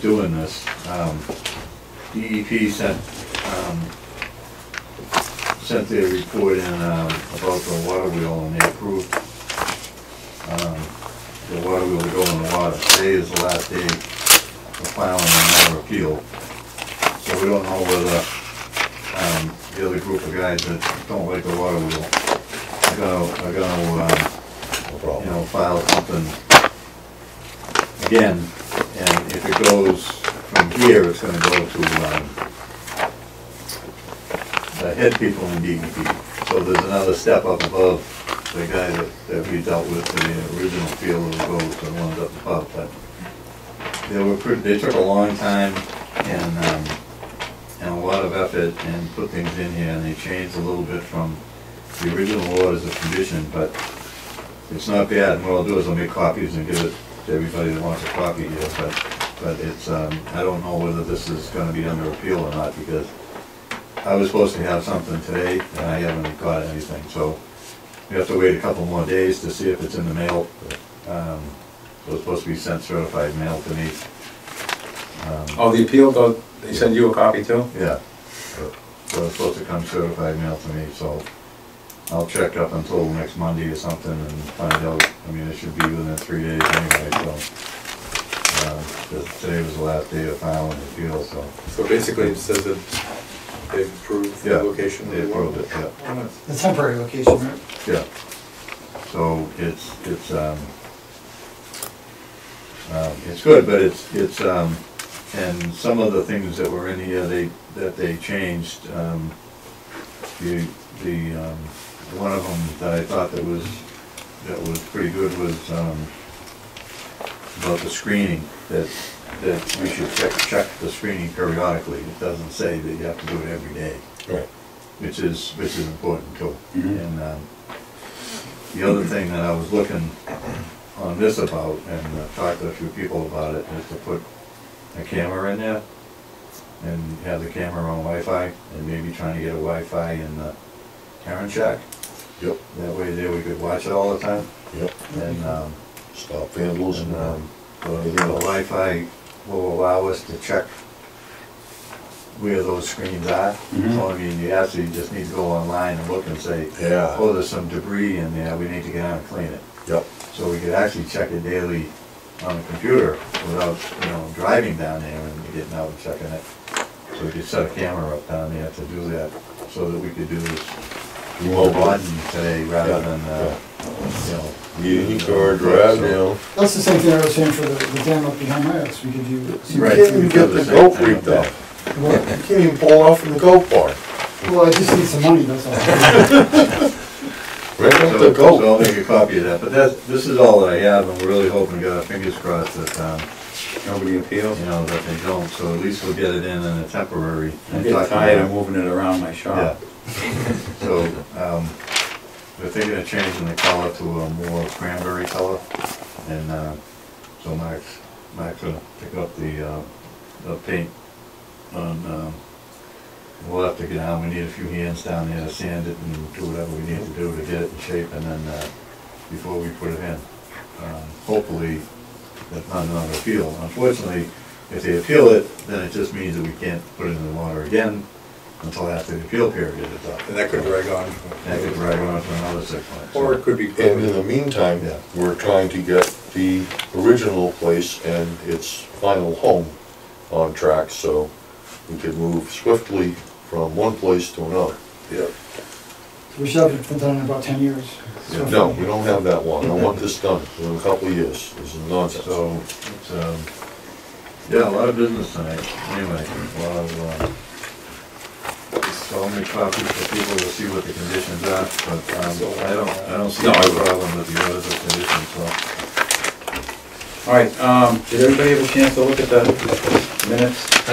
doing this. DEP sent sent their report in about the water wheel, and they approved the water wheel to go in the water. Today is the last day of filing another appeal. So we don't know whether the other group of guys that don't like the water wheel are gonna file something again. And if it goes from here, it's gonna go to the head people in DEP. So there's another step up above the guy that we dealt with in the original field of goats and ones up above. But they took a long time and a lot of effort and put things in here, and they changed a little bit from the original orders of condition, but it's not bad. And what I'll do is I'll make copies and give it to everybody that wants a copy here. But it's I don't know whether this is going to be under appeal or not, because I was supposed to have something today, and I haven't got anything, so we have to wait a couple more days to see if it's in the mail. So it's supposed to be sent certified mail to me. Oh, the appeal, though, they send you a copy, too? Yeah. So it's supposed to come certified mail to me, so I'll check up until next Monday or something and find out. I mean, it should be within 3 days anyway, so... today was the last day of filing the appeal, so... So basically it says that... They've approved the location. They approved it. Yeah. The temporary location, right? Yeah. So it's good, but it's and some of the things that were in here that they changed. The one of them that I thought that was pretty good was about the screening that we should check the screening periodically. It doesn't say that you have to do it every day, right? Which is important too. Mm-hmm. And the other thing that I was looking on this about, and talked to a few people about it, is to put a camera in there and have the camera on Wi-Fi, and maybe trying to get a Wi-Fi in the Karen shack. Yep. That way there we could watch it all the time. Yep. And stop vandals and the Wi-Fi will allow us to check where those screens are. Mm-hmm. So I mean, you actually just need to go online and look and say, yeah, oh, there's some debris in there, we need to get out and clean it. Yep. So we could actually check it daily on the computer without driving down there and getting out and checking it. So we could set a camera up down there to do that, so that we could do this low button today rather than that's the same thing I was saying for the dam up behind my house. We could do. You can't even get the goat freaked out. You can't even pull off from the goat bar. Well, I just need some money, that's all. Right up the goat. So I'll make a copy of that. But this is all that I have, and we're really hoping, got our fingers crossed, that nobody appeals. That they don't. So at least we'll get it in a temporary. I'm getting tired of moving it around my shop. Yeah. So. They're thinking of changing the color to a more cranberry color, and so Mike's going to pick up the paint on, we'll have to get out, we need a few hands down there to sand it and do whatever we need to do to get it in shape, and then before we put it in. Hopefully that's not another appeal. Unfortunately, if they appeal it, then it just means that we can't put it in the water again until after the appeal period is up. And that could drag on. That could drag on for another 6 months. Or it could be... And in the meantime, we're trying to get the original place and its final home on track, so we could move swiftly from one place to another. Yeah. We should have it done in about 10 years. So no, we don't have that long. I want this done in a couple of years. This is nonsense. So, it's, a lot of business tonight. Anyway, a lot of... So I'll make copies for people to see what the conditions are, but I don't see any problem with the others of conditions. So. All right. Did everybody have a chance to look at the minutes? I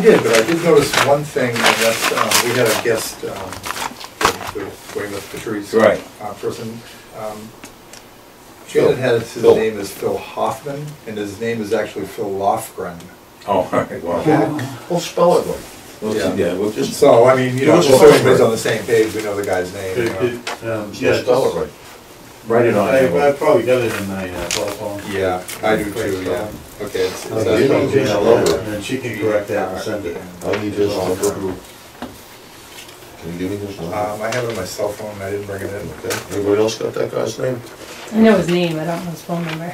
did, but I did notice one thing, and that's we had a guest, the Weymouth Fisheries person. Janet had his name is Phil Hoffman, and his name is actually Phil Lofgren. Oh, all right. Well, we'll spell it. We'll just. So I mean, just so everybody's on the same page, we know the guy's name. Spell it right. Write it on. I probably got it in my phone. Yeah, I do too. Yeah. Okay. And then she can correct that and send it. I need this on her. Can you give me his number? I have it on my cell phone. I didn't bring it in. Okay. Anybody else got that guy's name? I know his name. I don't know his phone number.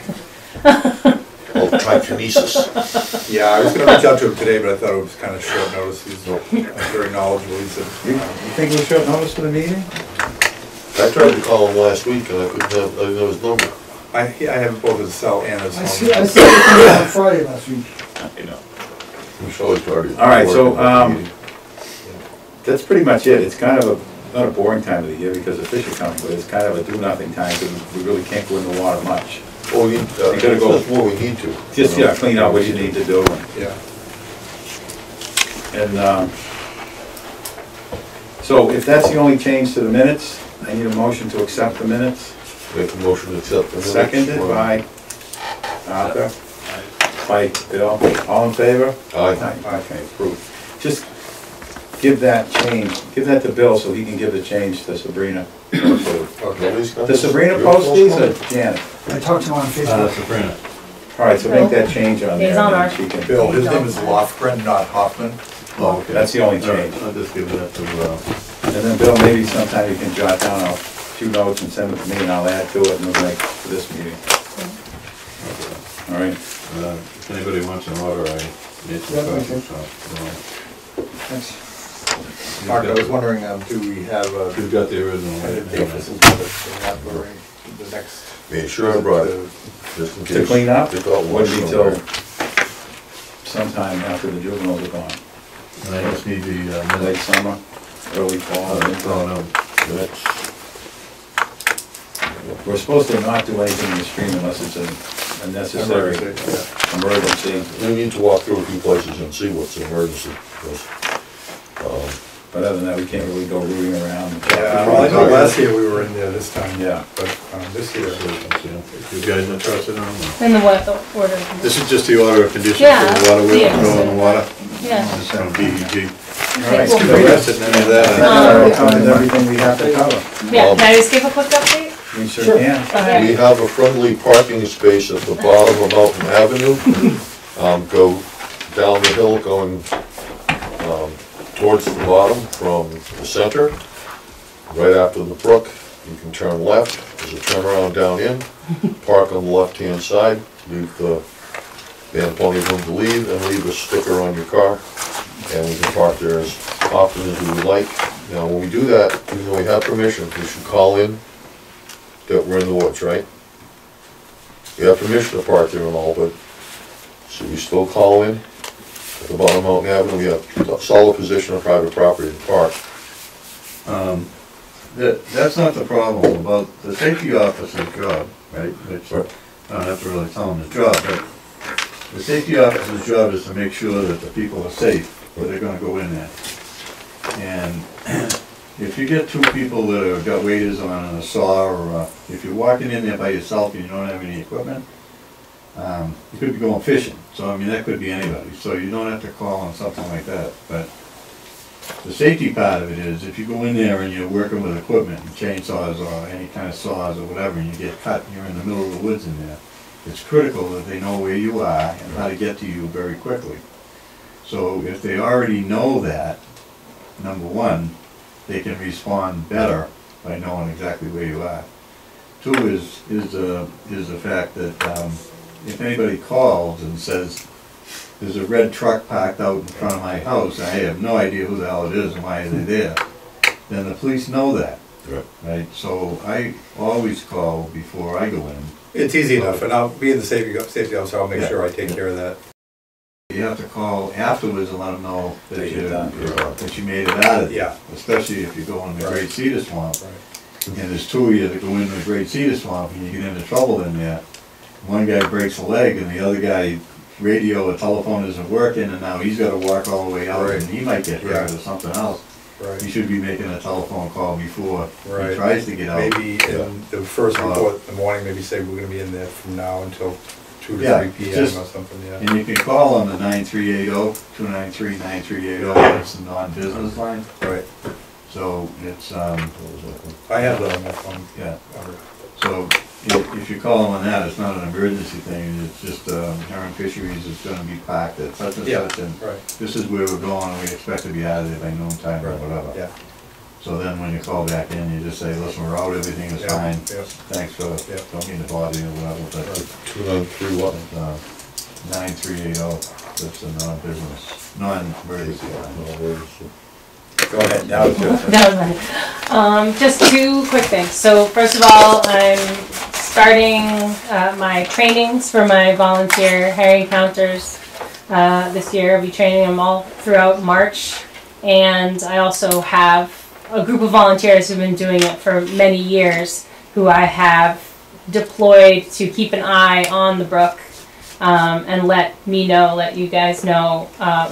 Oh, trichonesis. Yeah, I was going to reach out to him today, but I thought it was kind of short notice. He's very knowledgeable. He said, you think it was short notice for the meeting? I tried to call him last week, and I couldn't have his number. I have both his cell and his number. I saw him on Friday last week. I know. I'm sure it's already. All right, so that's pretty much it. It's kind of a, not a boring time of the year because the fish are coming, but it's kind of a do-nothing time because we really can't go in the water much. Well, we gotta go that's what we need to. Just clean out what you need to do. Yeah. And so if that's the only change to the minutes, I need a motion to accept the minutes. We have a motion to accept the minutes. Seconded by Arthur. By Bill. All in favor? Aye. Aye. Okay, approved. Just give that change. Give that to Bill so he can give the change to Sabrina. Okay. Does Sabrina post these or Janet? I talked to him on Facebook. Sabrina. All right, so make that change on there. He's on our Bill. His name is Lofgren, not Hoffman. Oh, okay. That's the only change. I'll just give that to and then Bill, maybe sometime you can jot down a few notes and send them to me, and I'll add to it, and we'll make for this meeting. All right. If anybody wants an order, I made some questions. Thanks. Mark, I was wondering, do we have a... You've got the original. The next... Yeah, sure, I brought it. Just in case. To clean up? Would be till sometime after the juveniles are gone. And I just need the... late summer, early fall. No. We're supposed to not do anything in the stream unless it's a necessary emergency. We need to walk through a few places and see what's an emergency. But other than that, we can't really go rooting around. Yeah, well, I know last year we were in there this time. Yeah. But this year, you guys not trusted on them? And the what? The order of conditions. This is just the order of conditions for the water. We don't go in the water. Yeah. On DEG. All right. Give that. Everything we have to cover. Yeah. Can I just give a quick update? We sure can. Okay. We have a friendly parking space at the bottom of Mountain Avenue. Go down the hill going towards the bottom from the center, right after the brook. You can turn left. There's a turnaround down in. Park on the left-hand side. Leave the van plenty of room to leave, and leave a sticker on your car. And we can park there as often as we would like. Now, when we do that, even though we have permission, we should call in that we're in the woods, right? We have permission to park there and all, but so we still call in. At the bottom of Mountain Avenue, we have a solid position on private property in the park. That's not the problem about the safety officer's job, right? Which I don't have to really tell him his job, but the safety officer's job is to make sure that the people are safe where they're going to go in there. And if you get two people that have got waders on and a saw, or if you're walking in there by yourself and you don't have any equipment, you could be going fishing. So, I mean, that could be anybody. So you don't have to call on something like that. But the safety part of it is if you go in there and you're working with equipment, and chainsaws or any kind of saws or whatever, and you get cut and you're in the middle of the woods in there, it's critical that they know where you are and how to get to you very quickly. So if they already know that, number one, they can respond better by knowing exactly where you are. Two is the fact that... if anybody calls and says, there's a red truck parked out in front of my house, I have no idea who the hell it is and why are they there, then the police know that. Right? So I always call before I go in. It's easy enough, and I'll be in the safety officer, I'll make sure I take care of that. You have to call afterwards and let them know that, that you made it out of it. Yeah. Especially if you go in the Great Cedar Swamp. And there's two of you that go into the Great Cedar Swamp and you get into trouble in there. One guy breaks a leg and the other guy, radio or telephone isn't working, and now he's got to walk all the way out and he might get hurt or something else. He should be making a telephone call before he tries to get out. Maybe in the first report in the morning, maybe say we're going to be in there from now until 2 to 3 p.m. or something. Yeah. And you can call on the 9380-293-9380. It's a non-business line. Right. So it's... I have that on my phone. Yeah. So... if you call them on that, it's not an emergency thing. It's just Herring Fisheries is going to be packed at such and such, and this is where we're going, and we expect to be out of there by noon time or whatever. So then when you call back in, you just say, listen, we're out, everything is fine. Yes. Thanks for, don't mean to bother you, whatever, but. 293 what? 9380, that's a non-business, non-emergency. Go ahead, now it's your turn. That was mine. Just two quick things. So first of all, I'm starting my trainings for my volunteer herring counters this year. I'll be training them all throughout March. And I also have a group of volunteers who've been doing it for many years, who I have deployed to keep an eye on the brook and let you guys know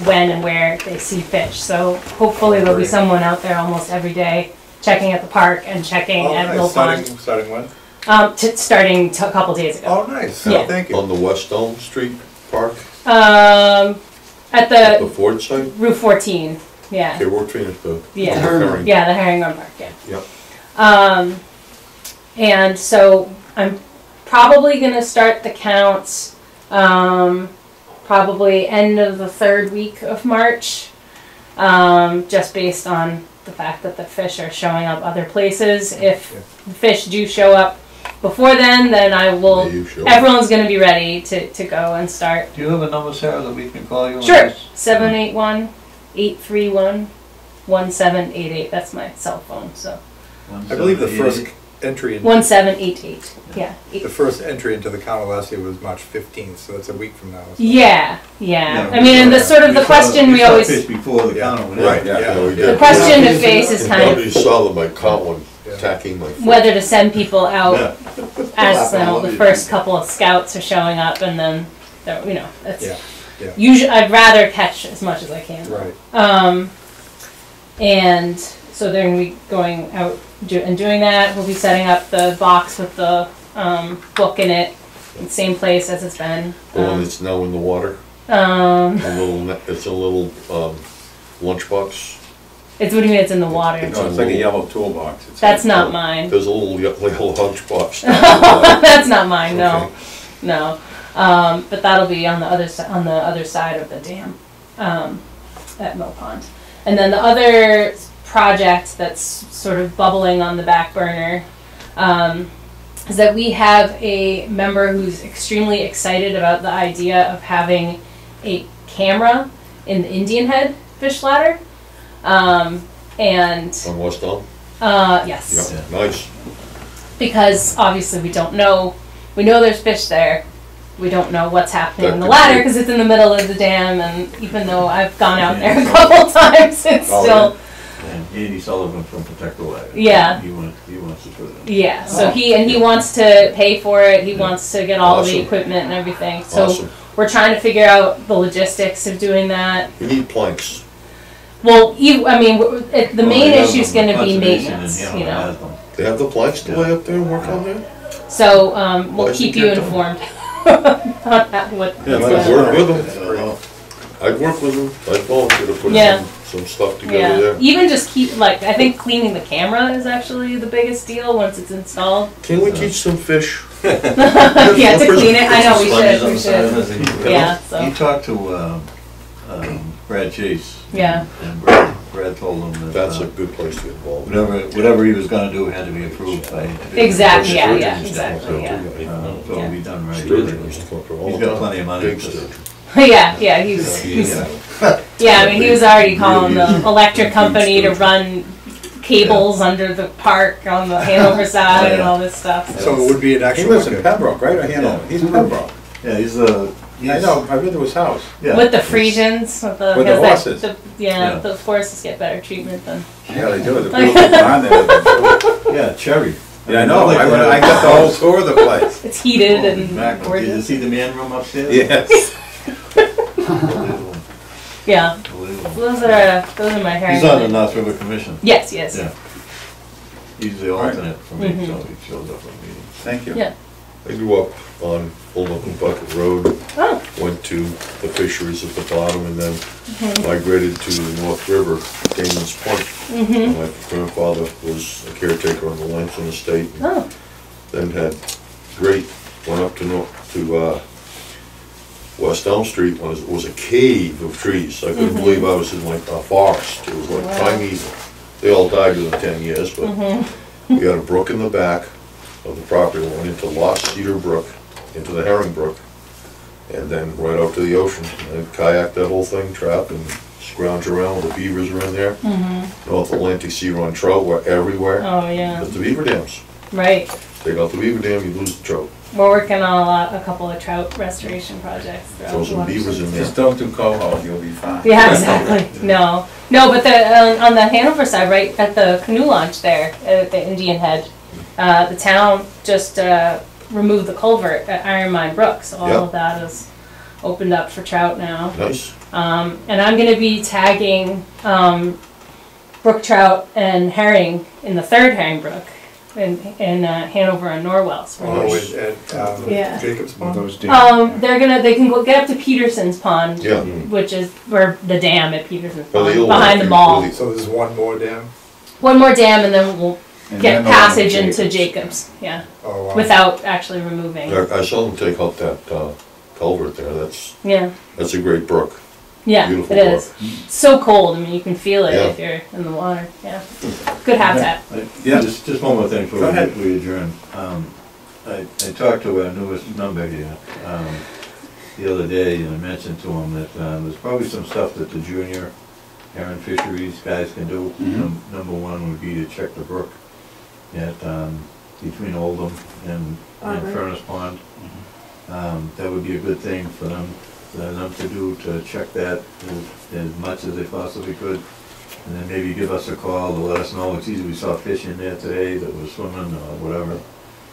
when and where they see fish. So hopefully there'll be someone out there almost every day checking at the park and checking at Mill Pond. Starting when? Starting a couple days ago. Oh, nice. Yeah. Thank you. On the West Elm Street Park? At the Ford site? Route 14. Yeah. Okay, we're training the herring. Yeah, the herring on Mark. Yeah. Yep. And so I'm probably going to start the counts probably end of the third week of March, just based on the fact that the fish are showing up other places. If the fish do show up before then I will. Everyone's going to be ready to go and start. Do you have a number, Sarah, that we can call you? Sure. 781-831-1788. That's my cell phone. So I believe the first entry in 1788. Yeah. The first entry into the counter last year was March 15th, so that's a week from now. Yeah, yeah. I mean, and the sort of the question we always fish before the counter went in. Right. Yeah. The question to face is kind of. Saw them. I caught one attacking my foot. Whether to send people out as the first couple of scouts are showing up, and then you know that's. Yeah. Usually, I'd rather catch as much as I can. Right. And so then we going out and doing that. We'll be setting up the box with the book in it, in the same place as it's been. The one that's now in the water. It's a little lunchbox. It's what do you mean? It's in the water. It's like a yellow toolbox. That's not mine. There's a little lunchbox. That's not mine. No, no. But that'll be on the other side of the dam, at Mill Pond. And then the other project that's sort of bubbling on the back burner is that we have a member who's extremely excited about the idea of having a camera in the Indian Head fish ladder. And on West Elm? Yes. Yeah. Nice. Because obviously we know there's fish there. We don't know what's happening in the ladder because it's in the middle of the dam, and even though I've gone out there a couple times, it's still. And Andy Sullivan from Protect the Ladder. Yeah. He wants to put it in. Yeah. So he wants to pay for it. He wants to get all the equipment and everything. So we're trying to figure out the logistics of doing that. We need planks. Well, the main issue is going to be maintenance. You know. They have the planks to lay up there and work on there. So we'll keep you informed. I'd work with them. I'd volunteer to put some stuff together there. Even just keep, like, I think cleaning the camera is actually the biggest deal once it's installed. Can we teach some fish? To clean it. I know we should. Yeah. So. You talked to Brad Chase. Yeah. And Brad told him that that's a good place to get involved. Whatever he was going to do had to be approved by. Exactly. So it'll be done right. He's got plenty of money. He was already calling the electric company to run cables under the park on the Hanover side and all this stuff. So it would be an actual. He lives in Pembroke, right? Hanover. He's in Pembroke. Yeah, he's the. I know. I read to his house. Yeah. With the Frisians, with the horses. The horses get better treatment than. Yeah, they do. Cherry. Yeah, I know. I got the whole tour of the place. It's heated and gorgeous. Did you see the man room upstairs? Yes. Yeah. Those are my herring. He's on the North River Commission. Yes. Yeah. He's the alternate for me, so he shows up on meetings. Thank you. Yeah. I grew up on Oldham and Bucket Road, went to the fisheries at the bottom, and then migrated to the North River, Damon's Point. My grandfather was a caretaker on the Langston Estate, and then went up to West Elm Street. It was a cave of trees. I couldn't believe I was in like a forest. It was like primeval. They all died within 10 years, but we had a brook in the back of the property that went into Lost Cedar Brook, into the Herring Brook, and then right out to the ocean. They kayaked that whole thing, trapped, and scrounged around. The beavers were in there. North Atlantic sea run trout were everywhere. Oh, yeah. But the beaver dams. Right. Take out the beaver dam, you lose the trout. We're working on a couple of trout restoration projects. Throw some beavers in there. Just don't do coho, you'll be fine. Yeah, exactly. No. No, but the, on the Hanover side, right at the canoe launch there, at the Indian Head, the town just removed the culvert at Iron Mine Brook, so all of that is opened up for trout now. Nice. And I'm going to be tagging brook trout and herring in the third Herring Brook. In Hanover and Norwell's. Jacob's pond. They can go get up to Peterson's Pond, which is where the dam at Peterson's Pond, behind the mall. So there's one more dam? One more dam, and then we'll get passage into Jacob's, oh, wow. Without actually removing. I saw them take out that culvert there. That's a great brook. Yeah, beautiful it is. It's so cold. I mean, you can feel it if you're in the water. Yeah, good habitat. Yeah, just one more thing before we adjourn. I talked to our newest member here the other day, and I mentioned to him that there's probably some stuff that the junior herring fisheries guys can do. Number one would be to check the brook at between Oldham and Furnace Pond. That would be a good thing for them to do, to check that as much as they possibly could, and then maybe give us a call to let us know. It's easy, we saw fish in there today that was swimming or whatever.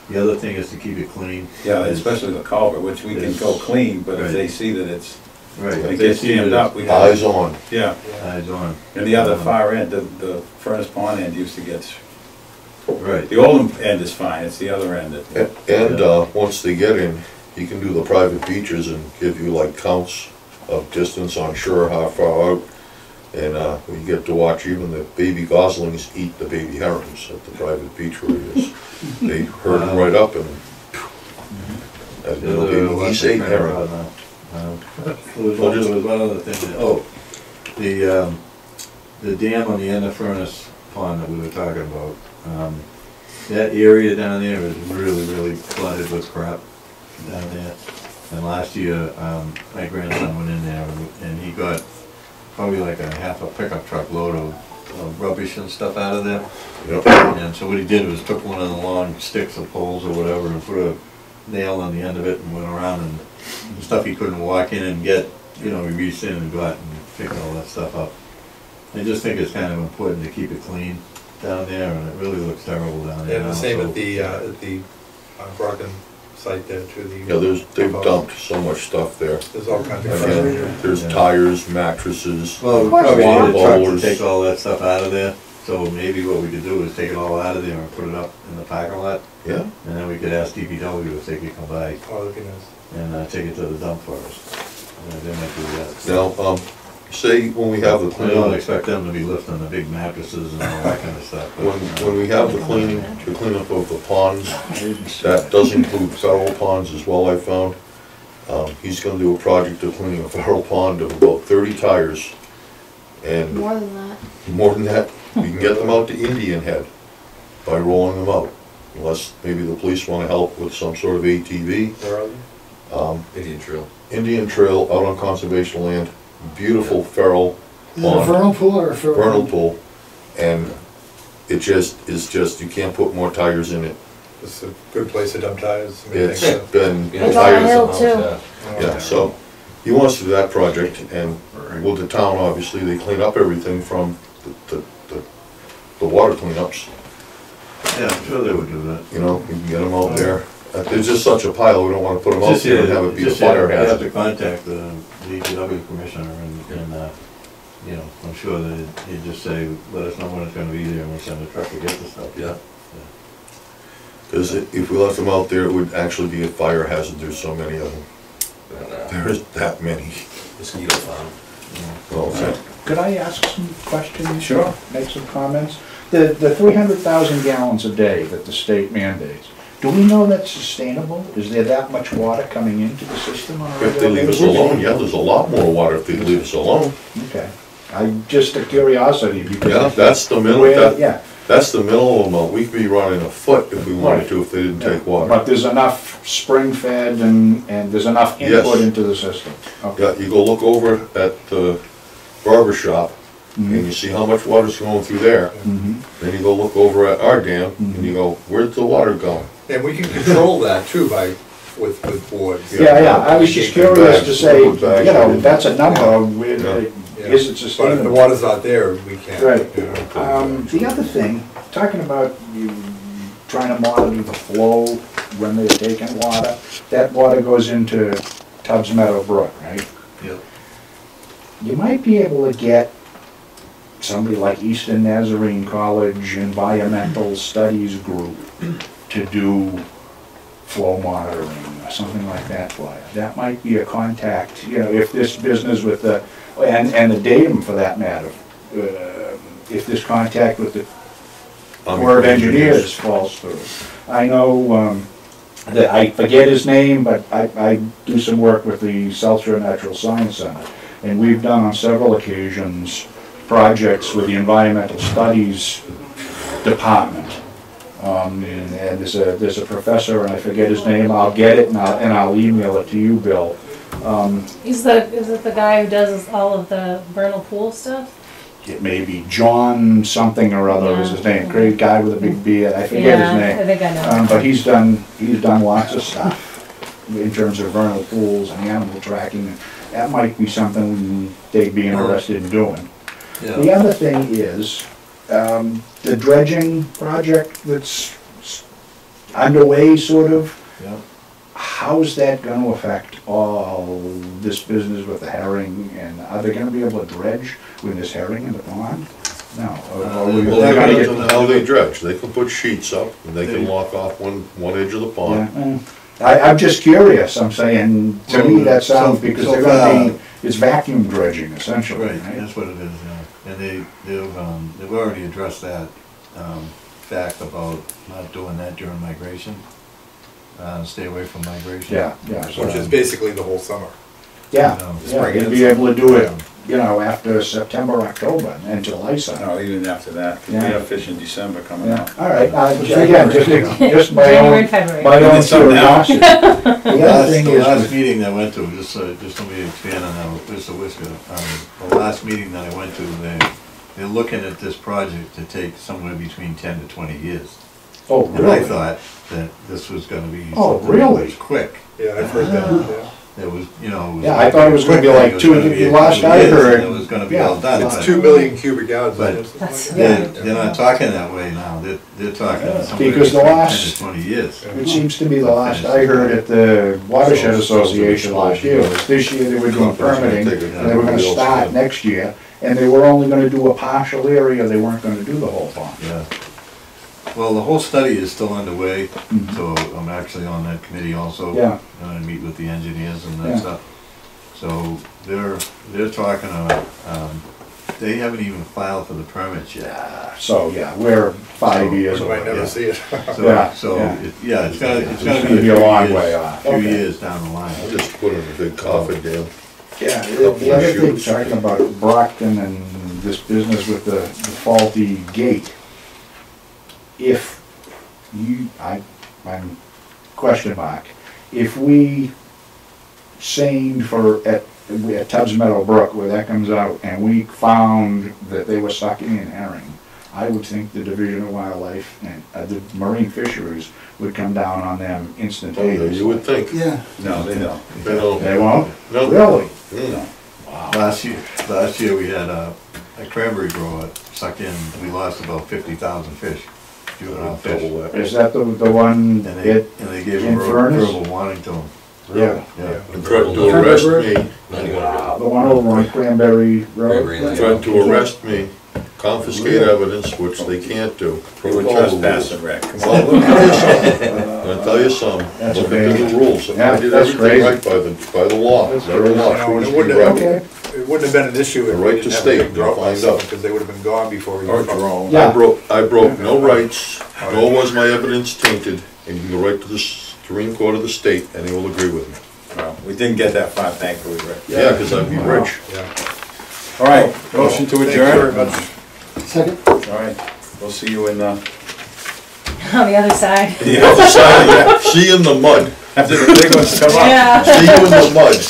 The other thing is to keep it clean. Yeah, especially the culvert, which we can go clean, but if they see that it's it gets jammed up, we have eyes on. Yeah, eyes on. And the other far end, the Furnace Pond end used to get. The old end is fine. It's the other end that. And once they get in. You can do the private beaches and give you like counts of distance on shore, how far out, and you get to watch even the baby goslings eat the baby herrings at the private beach where it is. They herd them right up, and he's ate herring. There was one other thing. The dam on the end of Furnace Pond that we were talking about. That area down there is really, really flooded with crap. Down there, and last year my grandson went in there and he got probably like a half a pickup truck load of rubbish and stuff out of there. And so what he did was took one of the long sticks or poles or whatever and put a nail on the end of it and went around and stuff he couldn't walk in and get, he reached in and got and picked all that stuff up. I just think it's kind of important to keep it clean down there, and it really looks terrible down there. Yeah, the same at the Brockton site there too. They've dumped so much stuff there. There's all kinds of stuff. There's tires, mattresses, probably water bottles. Take all that stuff out of there. So maybe what we could do is take it all out of there and put it up in the parking lot. Yeah. And then we could ask DPW if they could come by and take it to the dump for us. They might do that. Now, say when we have the cleaning. I don't expect them to be lifting the big mattresses and all that kind of stuff. When we have the cleaning, the cleanup of the ponds, that does include federal ponds as well, I found. He's going to do a project of cleaning a federal pond of about 30 tires. And more than that. More than that. We can get them out to Indian Head by rolling them out. Unless maybe the police want to help with some sort of ATV. Where are they? Indian Trail. Indian Trail out on conservation land. Beautiful feral pond. Vernal pool or feral? Vernal pool, and it is just you can't put more tires in it. It's a good place to dump tires. It's been tires on the hill too. Yeah, so he wants to do that project, and with the town obviously they clean up everything from the water cleanups. Yeah, I'm sure they would do that. You can get them out there. There's just such a pile. We don't want to put them out there and have it be a fire hazard. You have to contact the DPW commissioner, and I'm sure that you just say, let us know when it's going to be there, and we'll send a truck to get the stuff. Yeah. Because if we left them out there, it would actually be a fire hazard. There's so many of them. There's that many. Mosquito farm. Could I ask some questions? Sure. Make some comments. The 300,000 gallons a day that the state mandates. Do we know that's sustainable? Is there that much water coming into the system? If they leave us alone, yeah, there's a lot more water if they leave us alone. Okay. I'm just a curiosity because yeah, that's the middle. That's the middle amount. We could be running a foot if we wanted to, if they didn't take water. But there's enough spring fed and there's enough input into the system. Okay. Yeah, you go look over at the barber shop and you see how much water's going through there. Then you go look over at our dam and you go, where's the water going? And we can control that too by with boards. Yeah, yeah. I was just curious to say, you know, that's a number. Is it sustainable? But if the water's not there, we can't. Right. You know, the other thing, talking about you trying to monitor the flow when they're taking water, that water goes into Tubbs Meadow Brook, right? Yep. You might be able to get somebody like Eastern Nazarene College Environmental Studies Group to do flow monitoring or something like that for you. That might be a contact, you know, if this business with the and the datum for that matter, if this contact with the Corps of Engineers falls through. I know that I forget his name, but I do some work with the South Shore Natural Science Center, and we've done on several occasions projects with the Environmental Studies Department. And there's a professor, and I forget his name. I'll get it and I'll email it to you, Bill. Is it the guy who does all of the vernal pool stuff? It may be John something or other is his name. Great guy with a big beard. I forget his name. I think I know. But he's done lots of stuff in terms of vernal pools and animal tracking. That might be something they'd be interested in doing. Yeah. The other thing is the dredging project that's underway, sort of. Yeah. How's that going to affect all this business with the herring? And are they going to be able to dredge when there's herring in the pond? No. How they dredge? They can put sheets up and they can lock off one edge of the pond. Yeah. I'm just curious. I'm saying to me that sounds because they're going to be it's vacuum dredging essentially. Right. That's what it is. Yeah. And they've already addressed that fact about not doing that during migration. Stay away from migration. Yeah, yeah. Which is basically the whole summer. Yeah, you know, yeah. You'd be able to do it, you know, after September, October, and July. No, even after that. Yeah. We have fish in December coming out. All right. Again, just my own curiosity. The last meeting that I went to, just let me expand on that. Just a whisker. The last meeting that I went to, they're looking at this project to take somewhere between 10 to 20 years. Oh, and really? I thought that this was going to be really quick. Yeah, I've heard that. Yeah. It was, you know. I thought it was going to be like 2 years. Last I heard, it was going to be all done. It's 2 million cubic yards. But they're not talking that way now. They're talking because the last 20 years. It seems to be the last I heard at the Watershed Association last year. This year they were doing permitting, and they were going to start next year, and they were only going to do a partial area. They weren't going to do the whole pond. Yeah. Well, the whole study is still underway, so I'm actually on that committee also. Yeah. And I meet with the engineers and that stuff. So they're talking about, they haven't even filed for the permits yet. So we're 5 years away. Never see it. So it's gonna be a long way off. A few years down the line. I'll just put in a big coffin deal. Yeah. The other thing talking about Brockton and this business with the faulty gate. If you, I'm question mark, if we seined for at Tubbs Meadow Brook where that comes out and we found that they were sucking in herring, I would think the Division of Wildlife and the Marine Fisheries would come down on them instantaneously. Oh, you would think. Yeah. No, they don't. They won't? No. Really? No. Wow. Last year we had a cranberry grower sucked in. We lost about 50,000 fish. Is that the one? And they gave him verbal warning to him. Yeah. They tried to arrest me. The one over on Cranberry Road. Tried to arrest me, confiscate evidence, which they can't do. They were trespassing, Rick. I'll tell you something. Look at the rules. I did everything right by the law. It wouldn't have been an issue. The right to stay and find out because they would have been gone before you were. I broke no rights, nor was my evidence tainted, and you can go right to the Supreme Court of the state, and they will agree with me. Well, we didn't get that far, thankfully, right? Yeah, because I'd be rich. Yeah. All right, motion to adjourn. Second. All right, we'll see you in on the other side. The other side, yeah. She in the mud. After the big ones come up. Yeah. She in the mud.